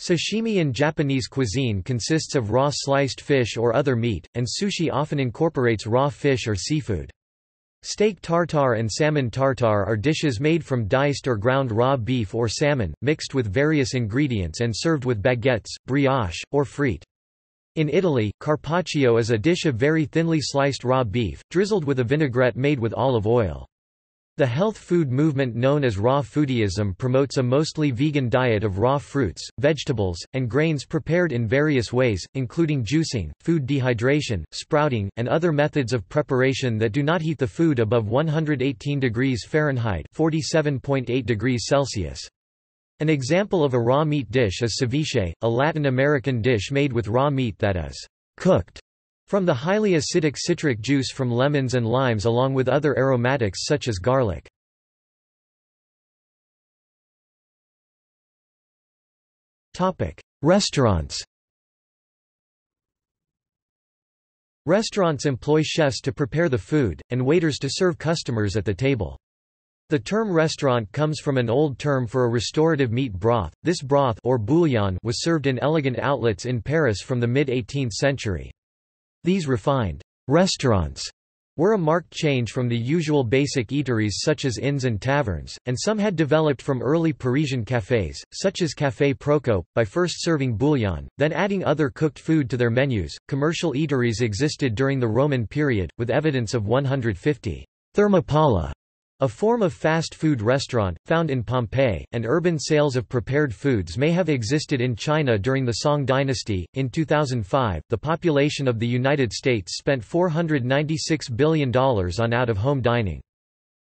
Sashimi in Japanese cuisine consists of raw sliced fish or other meat, and sushi often incorporates raw fish or seafood. Steak tartare and salmon tartare are dishes made from diced or ground raw beef or salmon, mixed with various ingredients and served with baguettes, brioche, or frites. In Italy, carpaccio is a dish of very thinly sliced raw beef, drizzled with a vinaigrette made with olive oil. The health food movement known as raw foodieism promotes a mostly vegan diet of raw fruits, vegetables, and grains prepared in various ways, including juicing, food dehydration, sprouting, and other methods of preparation that do not heat the food above 118 degrees Fahrenheit (47.8 degrees Celsius). An example of a raw meat dish is ceviche, a Latin American dish made with raw meat that is cooked from the highly acidic citric juice from lemons and limes along with other aromatics such as garlic. Restaurants. Restaurants employ chefs to prepare the food, and waiters to serve customers at the table. The term restaurant comes from an old term for a restorative meat broth. This broth or bouillon was served in elegant outlets in Paris from the mid-18th century. These refined restaurants were a marked change from the usual basic eateries such as inns and taverns, and some had developed from early Parisian cafés, such as Café Procope, by first serving bouillon, then adding other cooked food to their menus. Commercial eateries existed during the Roman period, with evidence of 150 thermopala, a form of fast food restaurant, found in Pompeii, and urban sales of prepared foods may have existed in China during the Song dynasty. In 2005, the population of the United States spent $496 billion on out-of-home dining.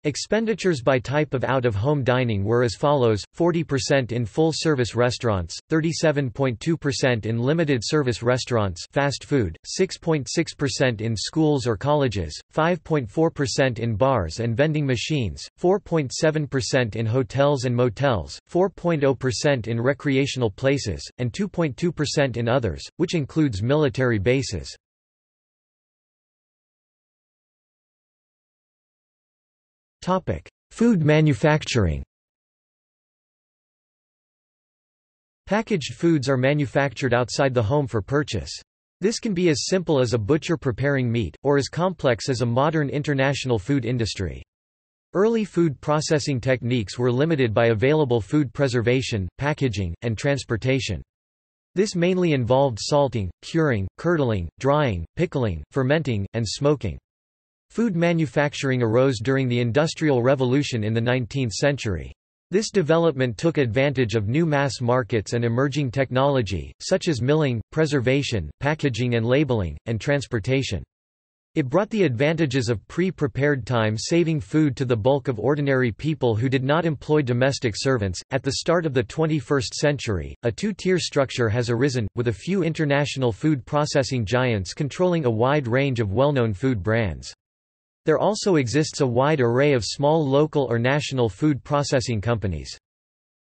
Expenditures by type of out-of-home dining were as follows: 40% in full-service restaurants, 37.2% in limited-service restaurants (fast food), 6.6% in schools or colleges, 5.4% in bars and vending machines, 4.7% in hotels and motels, 4.0% in recreational places, and 2.2% in others, which includes military bases. Food manufacturing. Packaged foods are manufactured outside the home for purchase. This can be as simple as a butcher preparing meat, or as complex as a modern international food industry. Early food processing techniques were limited by available food preservation, packaging, and transportation. This mainly involved salting, curing, curdling, drying, pickling, fermenting, and smoking. Food manufacturing arose during the Industrial Revolution in the 19th century. This development took advantage of new mass markets and emerging technology, such as milling, preservation, packaging and labeling, and transportation. It brought the advantages of pre-prepared time-saving food to the bulk of ordinary people who did not employ domestic servants. At the start of the 21st century, a two-tier structure has arisen, with a few international food processing giants controlling a wide range of well-known food brands. There also exists a wide array of small local or national food processing companies.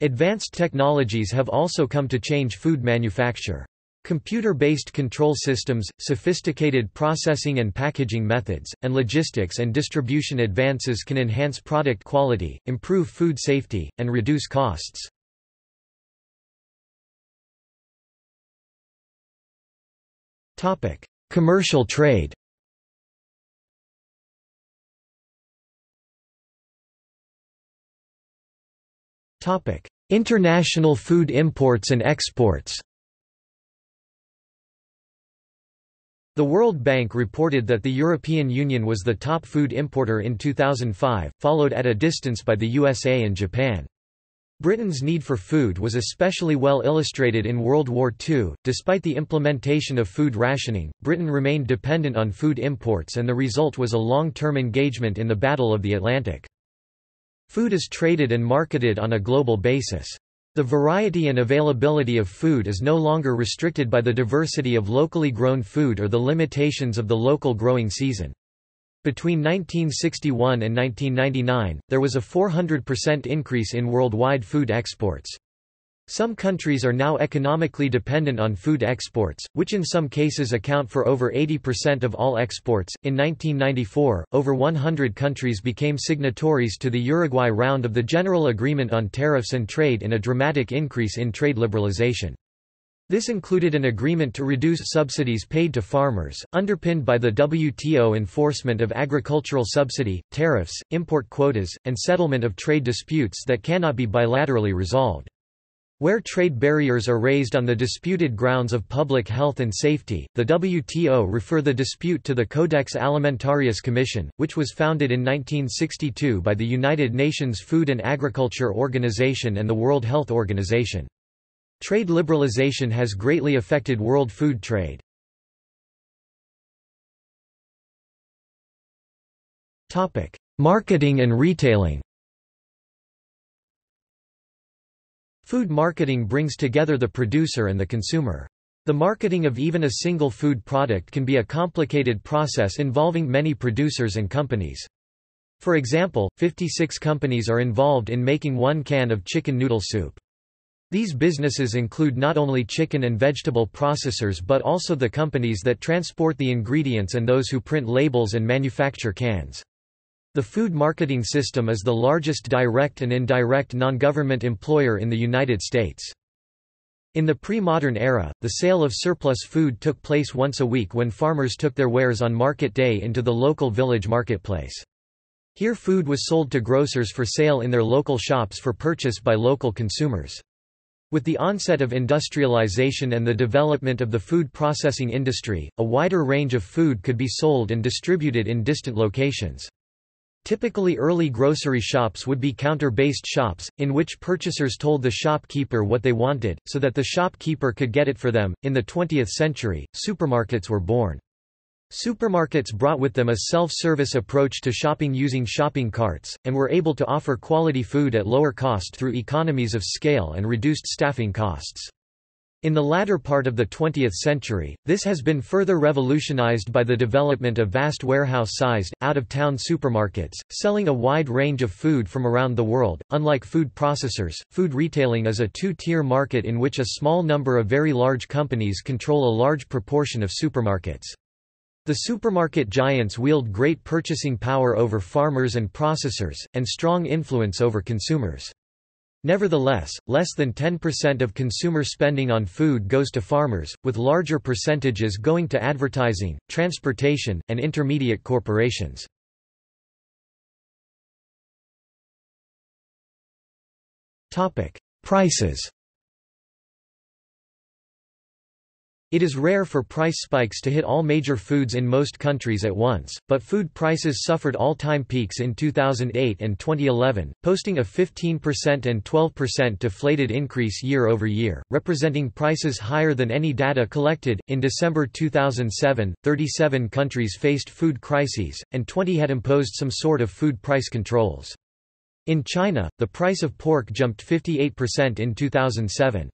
Advanced technologies have also come to change food manufacture. Computer-based control systems, sophisticated processing and packaging methods, and logistics and distribution advances can enhance product quality, improve food safety, and reduce costs. Commercial trade. International food imports and exports. The World Bank reported that the European Union was the top food importer in 2005, followed at a distance by the USA and Japan. Britain's need for food was especially well illustrated in World War II. Despite the implementation of food rationing, Britain remained dependent on food imports, and the result was a long-term engagement in the Battle of the Atlantic. Food is traded and marketed on a global basis. The variety and availability of food is no longer restricted by the diversity of locally grown food or the limitations of the local growing season. Between 1961 and 1999, there was a 400% increase in worldwide food exports. Some countries are now economically dependent on food exports, which in some cases account for over 80% of all exports. In 1994, over 100 countries became signatories to the Uruguay round of the General Agreement on Tariffs and Trade in a dramatic increase in trade liberalization. This included an agreement to reduce subsidies paid to farmers, underpinned by the WTO enforcement of agricultural subsidy, tariffs, import quotas, and settlement of trade disputes that cannot be bilaterally resolved. Where trade barriers are raised on the disputed grounds of public health and safety, the WTO refer the dispute to the Codex Alimentarius Commission, which was founded in 1962 by the United Nations Food and Agriculture Organization and the World Health Organization. Trade liberalization has greatly affected world food trade. Topic: Marketing and retailing. Food marketing brings together the producer and the consumer. The marketing of even a single food product can be a complicated process involving many producers and companies. For example, 56 companies are involved in making one can of chicken noodle soup. These businesses include not only chicken and vegetable processors but also the companies that transport the ingredients and those who print labels and manufacture cans. The food marketing system is the largest direct and indirect non-government employer in the United States. In the pre-modern era, the sale of surplus food took place once a week when farmers took their wares on market day into the local village marketplace. Here food was sold to grocers for sale in their local shops for purchase by local consumers. With the onset of industrialization and the development of the food processing industry, a wider range of food could be sold and distributed in distant locations. Typically early grocery shops would be counter-based shops, in which purchasers told the shopkeeper what they wanted, so that the shopkeeper could get it for them. In the 20th century, supermarkets were born. Supermarkets brought with them a self-service approach to shopping using shopping carts, and were able to offer quality food at lower cost through economies of scale and reduced staffing costs. In the latter part of the 20th century, this has been further revolutionized by the development of vast warehouse-sized, out-of-town supermarkets, selling a wide range of food from around the world. Unlike food processors, food retailing is a two-tier market in which a small number of very large companies control a large proportion of supermarkets. The supermarket giants wield great purchasing power over farmers and processors, and strong influence over consumers. Nevertheless, less than 10% of consumer spending on food goes to farmers, with larger percentages going to advertising, transportation, and intermediate corporations. Prices. It is rare for price spikes to hit all major foods in most countries at once, but food prices suffered all-time peaks in 2008 and 2011, posting a 15% and 12% deflated increase year over year, representing prices higher than any data collected. In December 2007, 37 countries faced food crises, and 20 had imposed some sort of food price controls. In China, the price of pork jumped 58% in 2007.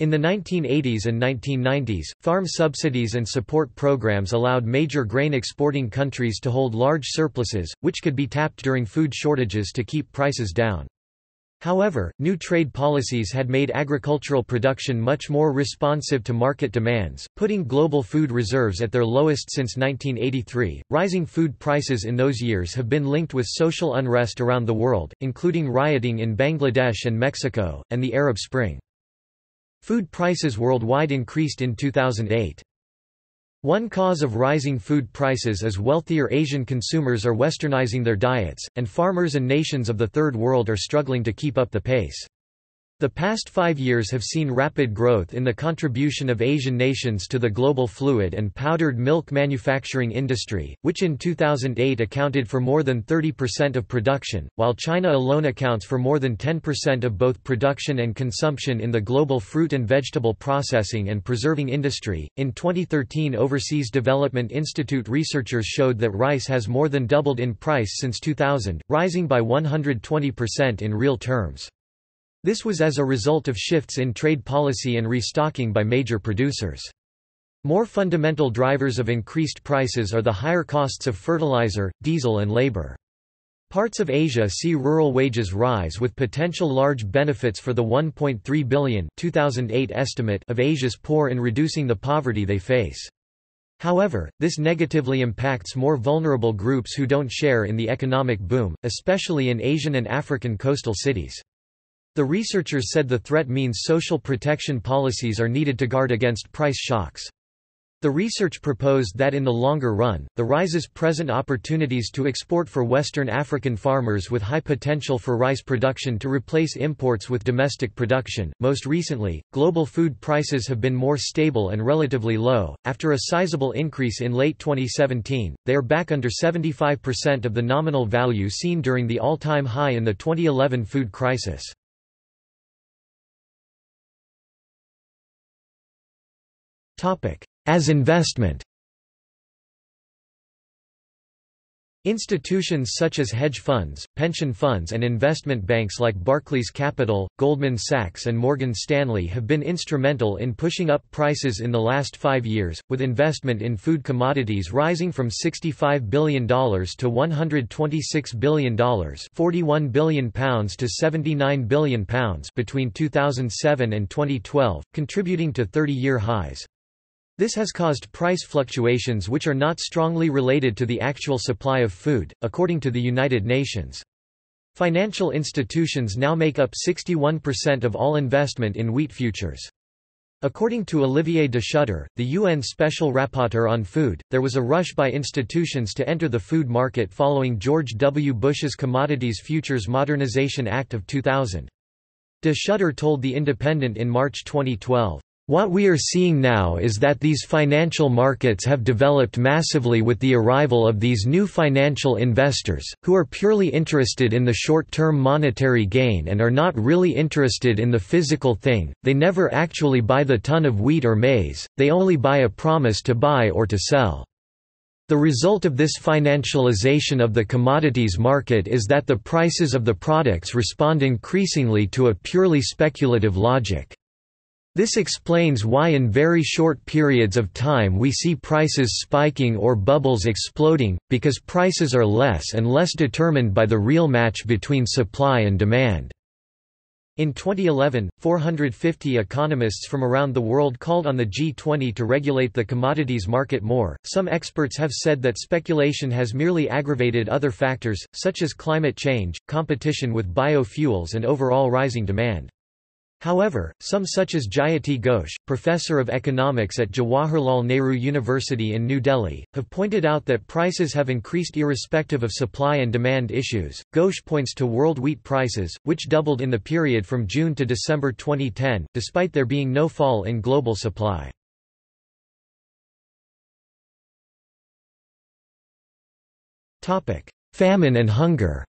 In the 1980s and 1990s, farm subsidies and support programs allowed major grain-exporting countries to hold large surpluses, which could be tapped during food shortages to keep prices down. However, new trade policies had made agricultural production much more responsive to market demands, putting global food reserves at their lowest since 1983. Rising food prices in those years have been linked with social unrest around the world, including rioting in Bangladesh and Mexico, and the Arab Spring. Food prices worldwide increased in 2008. One cause of rising food prices is wealthier Asian consumers are westernizing their diets, and farmers and nations of the Third World are struggling to keep up the pace. The past 5 years have seen rapid growth in the contribution of Asian nations to the global fluid and powdered milk manufacturing industry, which in 2008 accounted for more than 30% of production, while China alone accounts for more than 10% of both production and consumption in the global fruit and vegetable processing and preserving industry. In 2013, Overseas Development Institute researchers showed that rice has more than doubled in price since 2000, rising by 120% in real terms. This was as a result of shifts in trade policy and restocking by major producers. More fundamental drivers of increased prices are the higher costs of fertilizer, diesel and labor. Parts of Asia see rural wages rise with potential large benefits for the 1.3 billion 2008 estimate of Asia's poor in reducing the poverty they face. However, this negatively impacts more vulnerable groups who don't share in the economic boom, especially in Asian and African coastal cities. The researchers said the threat means social protection policies are needed to guard against price shocks. The research proposed that in the longer run, the rise's present opportunities to export for Western African farmers with high potential for rice production to replace imports with domestic production. Most recently, global food prices have been more stable and relatively low. After a sizable increase in late 2017, they are back under 75% of the nominal value seen during the all-time high in the 2011 food crisis. As investment. Institutions such as hedge funds, pension funds and investment banks like Barclays Capital, Goldman Sachs and Morgan Stanley have been instrumental in pushing up prices in the last 5 years, with investment in food commodities rising from $65 billion to $126 billion, £41 billion to £79 billion between 2007 and 2012, contributing to 30-year highs. This has caused price fluctuations which are not strongly related to the actual supply of food, according to the United Nations. Financial institutions now make up 61% of all investment in wheat futures. According to Olivier de Schutter, the UN Special Rapporteur on Food, there was a rush by institutions to enter the food market following George W. Bush's Commodities Futures Modernization Act of 2000. De Schutter told The Independent in March 2012. What we are seeing now is that these financial markets have developed massively with the arrival of these new financial investors, who are purely interested in the short-term monetary gain and are not really interested in the physical thing. They never actually buy the ton of wheat or maize, they only buy a promise to buy or to sell. The result of this financialization of the commodities market is that the prices of the products respond increasingly to a purely speculative logic. This explains why in very short periods of time we see prices spiking or bubbles exploding, because prices are less and less determined by the real match between supply and demand. In 2011, 450 economists from around the world called on the G20 to regulate the commodities market more. Some experts have said that speculation has merely aggravated other factors, such as climate change, competition with biofuels, and overall rising demand. However, some such as Jayati Ghosh, professor of economics at Jawaharlal Nehru University in New Delhi, have pointed out that prices have increased irrespective of supply and demand issues. Ghosh points to world wheat prices, which doubled in the period from June to December 2010, despite there being no fall in global supply. Famine and hunger.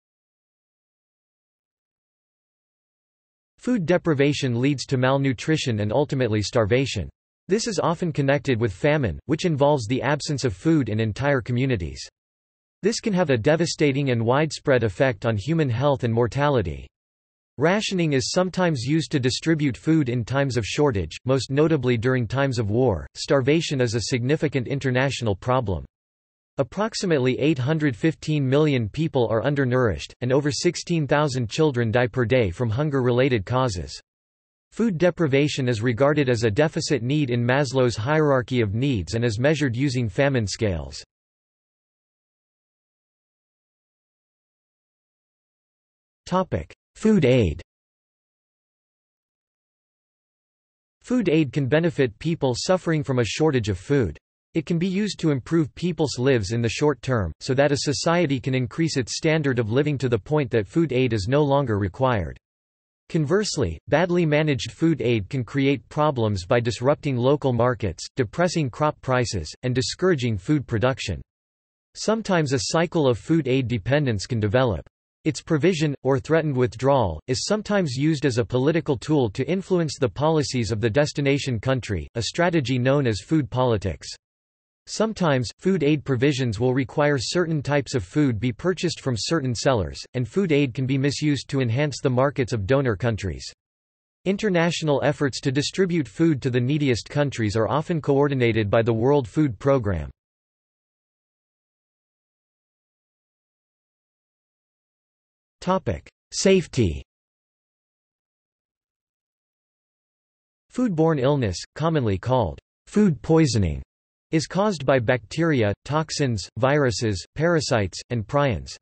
Food deprivation leads to malnutrition and ultimately starvation. This is often connected with famine, which involves the absence of food in entire communities. This can have a devastating and widespread effect on human health and mortality. Rationing is sometimes used to distribute food in times of shortage, most notably during times of war. Starvation is a significant international problem. Approximately 815 million people are undernourished, and over 16,000 children die per day from hunger-related causes. Food deprivation is regarded as a deficit need in Maslow's hierarchy of needs and is measured using famine scales. Food aid. Food aid can benefit people suffering from a shortage of food. It can be used to improve people's lives in the short term, so that a society can increase its standard of living to the point that food aid is no longer required. Conversely, badly managed food aid can create problems by disrupting local markets, depressing crop prices, and discouraging food production. Sometimes a cycle of food aid dependence can develop. Its provision, or threatened withdrawal, is sometimes used as a political tool to influence the policies of the destination country, a strategy known as food politics. Sometimes, food aid provisions will require certain types of food be purchased from certain sellers, and food aid can be misused to enhance the markets of donor countries. International efforts to distribute food to the neediest countries are often coordinated by the World Food Programme. Safety. Foodborne illness, commonly called food poisoning, is caused by bacteria, toxins, viruses, parasites, and prions.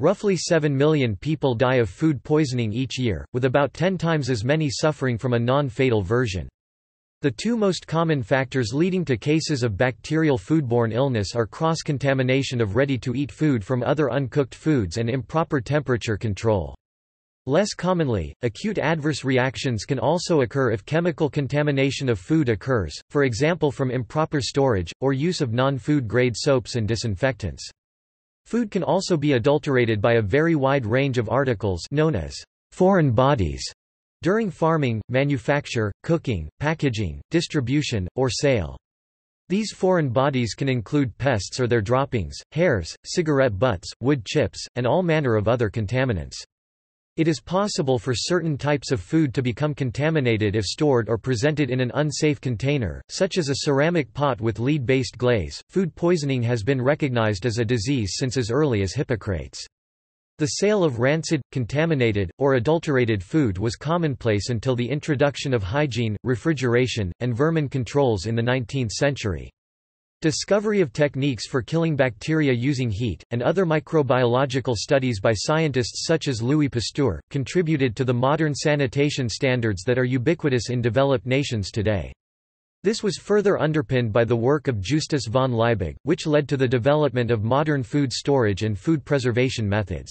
Roughly 7 million people die of food poisoning each year, with about 10 times as many suffering from a non-fatal version. The two most common factors leading to cases of bacterial foodborne illness are cross-contamination of ready-to-eat food from other uncooked foods and improper temperature control. Less commonly, acute adverse reactions can also occur if chemical contamination of food occurs, for example from improper storage, or use of non-food grade soaps and disinfectants. Food can also be adulterated by a very wide range of articles known as foreign bodies during farming, manufacture, cooking, packaging, distribution, or sale. These foreign bodies can include pests or their droppings, hairs, cigarette butts, wood chips, and all manner of other contaminants. It is possible for certain types of food to become contaminated if stored or presented in an unsafe container, such as a ceramic pot with lead-based glaze. Food poisoning has been recognized as a disease since as early as Hippocrates. The sale of rancid, contaminated, or adulterated food was commonplace until the introduction of hygiene, refrigeration, and vermin controls in the 19th century. Discovery of techniques for killing bacteria using heat, and other microbiological studies by scientists such as Louis Pasteur, contributed to the modern sanitation standards that are ubiquitous in developed nations today. This was further underpinned by the work of Justus von Liebig, which led to the development of modern food storage and food preservation methods.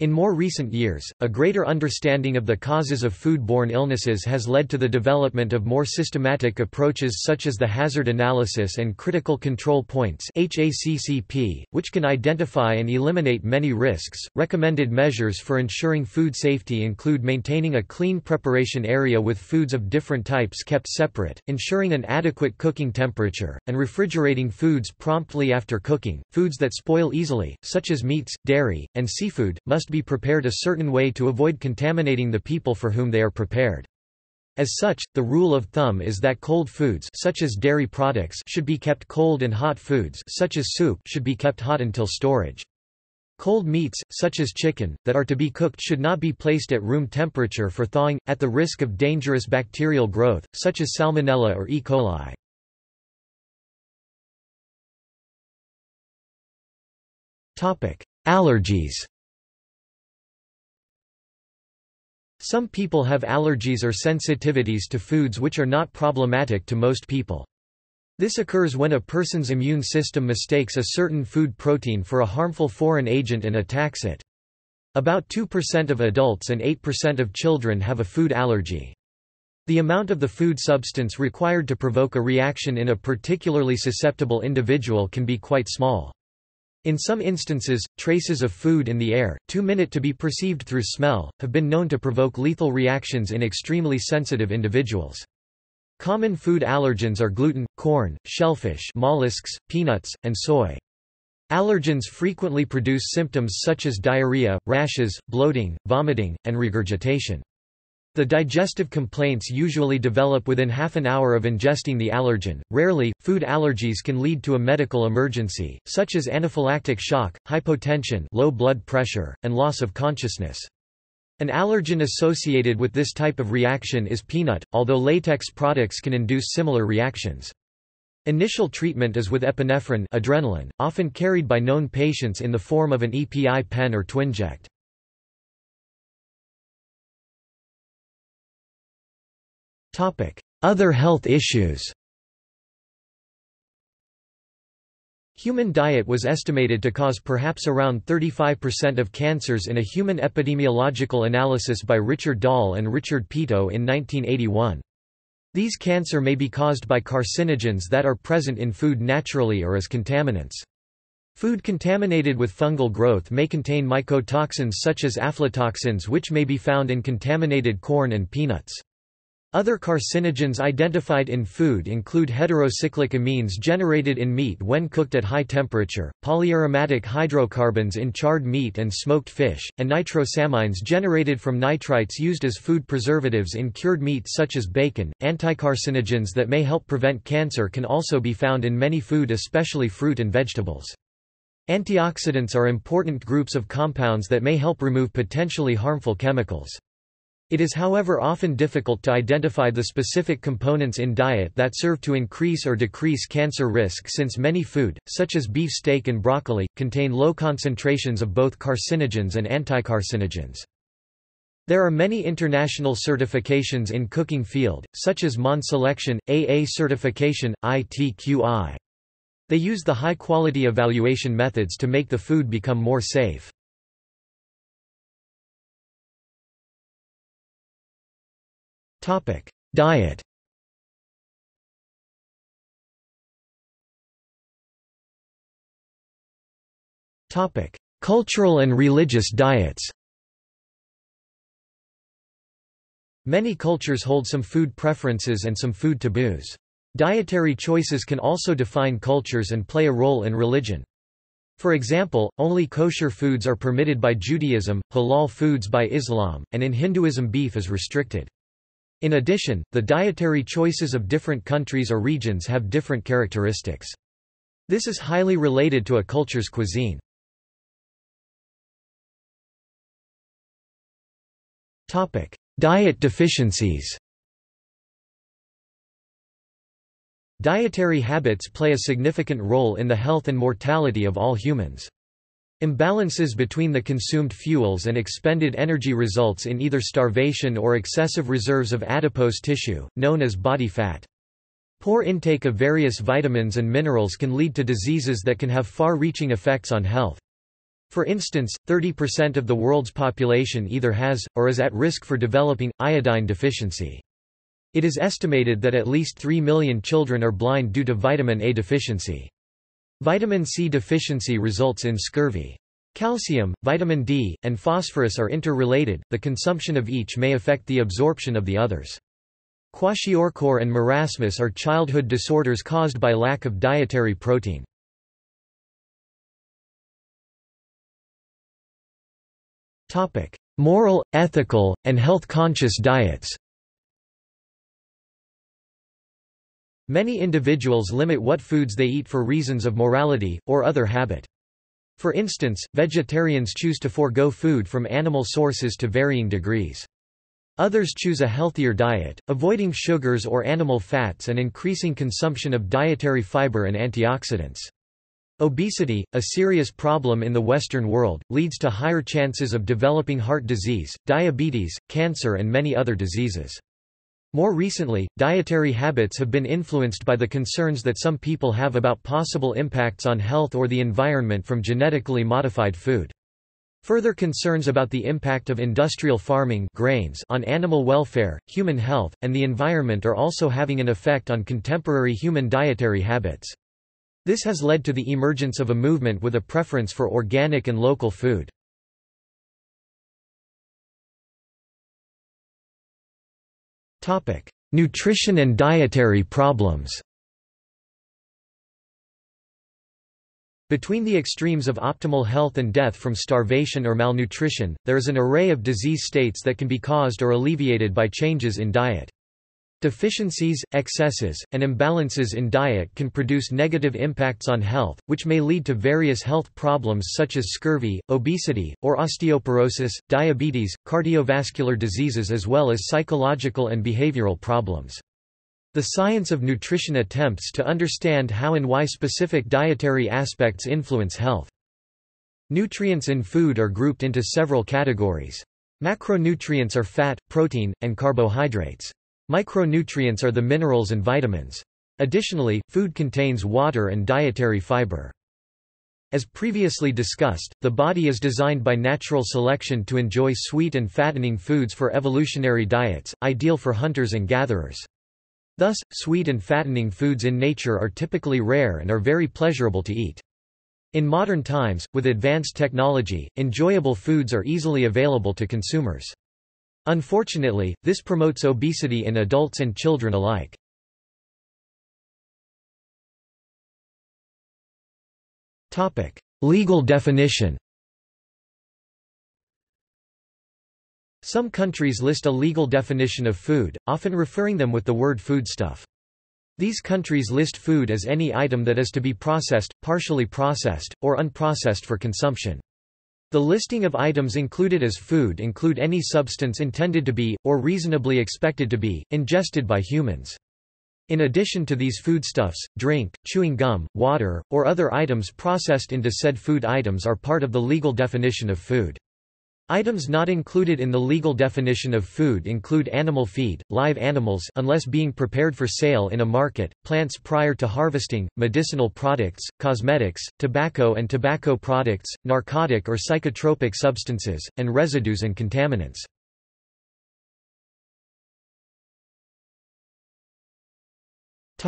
In more recent years, a greater understanding of the causes of foodborne illnesses has led to the development of more systematic approaches such as the hazard analysis and critical control points (HACCP), which can identify and eliminate many risks. Recommended measures for ensuring food safety include maintaining a clean preparation area with foods of different types kept separate, ensuring an adequate cooking temperature, and refrigerating foods promptly after cooking. Foods that spoil easily, such as meats, dairy, and seafood, must be prepared a certain way to avoid contaminating the people for whom they are prepared. As such, the rule of thumb is that cold foods such as dairy products should be kept cold and hot foods such as soup should be kept hot until storage. Cold meats, such as chicken, that are to be cooked should not be placed at room temperature for thawing, at the risk of dangerous bacterial growth, such as Salmonella or E. coli. Allergies. Some people have allergies or sensitivities to foods which are not problematic to most people. This occurs when a person's immune system mistakes a certain food protein for a harmful foreign agent and attacks it. About 2% of adults and 8% of children have a food allergy. The amount of the food substance required to provoke a reaction in a particularly susceptible individual can be quite small. In some instances, traces of food in the air, too minute to be perceived through smell, have been known to provoke lethal reactions in extremely sensitive individuals. Common food allergens are gluten, corn, shellfish, mollusks, peanuts, and soy. Allergens frequently produce symptoms such as diarrhea, rashes, bloating, vomiting, and regurgitation. The digestive complaints usually develop within half an hour of ingesting the allergen. Rarely, food allergies can lead to a medical emergency, such as anaphylactic shock, hypotension, low blood pressure, and loss of consciousness. An allergen associated with this type of reaction is peanut, although latex products can induce similar reactions. Initial treatment is with epinephrine, adrenaline, often carried by known patients in the form of an EPI pen or Twinject. Other health issues. Human diet was estimated to cause perhaps around 35% of cancers in a human epidemiological analysis by Richard Dahl and Richard Peto in 1981. These cancer may be caused by carcinogens that are present in food naturally or as contaminants. Food contaminated with fungal growth may contain mycotoxins such as aflatoxins, which may be found in contaminated corn and peanuts. Other carcinogens identified in food include heterocyclic amines generated in meat when cooked at high temperature, polyaromatic hydrocarbons in charred meat and smoked fish, and nitrosamines generated from nitrites used as food preservatives in cured meat such as bacon. Anticarcinogens that may help prevent cancer can also be found in many food, especially fruit and vegetables. Antioxidants are important groups of compounds that may help remove potentially harmful chemicals. It is, however, often difficult to identify the specific components in diet that serve to increase or decrease cancer risk, since many food, such as beef steak and broccoli, contain low concentrations of both carcinogens and anticarcinogens. There are many international certifications in cooking field, such as MonSelection, AA certification, ITQI. They use the high-quality evaluation methods to make the food become more safe. Diet. Cultural and religious diets. Many cultures hold some food preferences and some food taboos. Dietary choices can also define cultures and play a role in religion. For example, only kosher foods are permitted by Judaism, halal foods by Islam, and in Hinduism beef is restricted. In addition, the dietary choices of different countries or regions have different characteristics. This is highly related to a culture's cuisine. Topic: Diet deficiencies. Dietary habits play a significant role in the health and mortality of all humans. Imbalances between the consumed fuels and expended energy results in either starvation or excessive reserves of adipose tissue, known as body fat. Poor intake of various vitamins and minerals can lead to diseases that can have far-reaching effects on health. For instance, 30% of the world's population either has, or is at risk for developing, iodine deficiency. It is estimated that at least 3 million children are blind due to vitamin A deficiency. Vitamin C deficiency results in scurvy. Calcium, vitamin D, and phosphorus are interrelated. The consumption of each may affect the absorption of the others. Kwashiorkor and marasmus are childhood disorders caused by lack of dietary protein. Topic: Moral, ethical, and health-conscious diets. Many individuals limit what foods they eat for reasons of morality, or other habit. For instance, vegetarians choose to forego food from animal sources to varying degrees. Others choose a healthier diet, avoiding sugars or animal fats and increasing consumption of dietary fiber and antioxidants. Obesity, a serious problem in the Western world, leads to higher chances of developing heart disease, diabetes, cancer, and many other diseases. More recently, dietary habits have been influenced by the concerns that some people have about possible impacts on health or the environment from genetically modified food. Further concerns about the impact of industrial farming grains on animal welfare, human health, and the environment are also having an effect on contemporary human dietary habits. This has led to the emergence of a movement with a preference for organic and local food. Nutrition and dietary problems. Between the extremes of optimal health and death from starvation or malnutrition, there is an array of disease states that can be caused or alleviated by changes in diet. Deficiencies, excesses, and imbalances in diet can produce negative impacts on health, which may lead to various health problems such as scurvy, obesity, or osteoporosis, diabetes, cardiovascular diseases, as well as psychological and behavioral problems. The science of nutrition attempts to understand how and why specific dietary aspects influence health. Nutrients in food are grouped into several categories. Macronutrients are fat, protein, and carbohydrates. Micronutrients are the minerals and vitamins. Additionally, food contains water and dietary fiber. As previously discussed, the body is designed by natural selection to enjoy sweet and fattening foods for evolutionary diets, ideal for hunters and gatherers. Thus, sweet and fattening foods in nature are typically rare and are very pleasurable to eat. In modern times, with advanced technology, enjoyable foods are easily available to consumers. Unfortunately, this promotes obesity in adults and children alike. Topic: Legal definition. Some countries list a legal definition of food, often referring them with the word foodstuff. These countries list food as any item that is to be processed, partially processed, or unprocessed for consumption. The listing of items included as food include any substance intended to be, or reasonably expected to be, ingested by humans. In addition to these foodstuffs, drink, chewing gum, water, or other items processed into said food items are part of the legal definition of food. Items not included in the legal definition of food include animal feed, live animals unless being prepared for sale in a market, plants prior to harvesting, medicinal products, cosmetics, tobacco and tobacco products, narcotic or psychotropic substances, and residues and contaminants.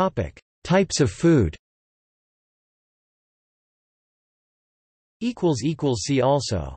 Types of food. See also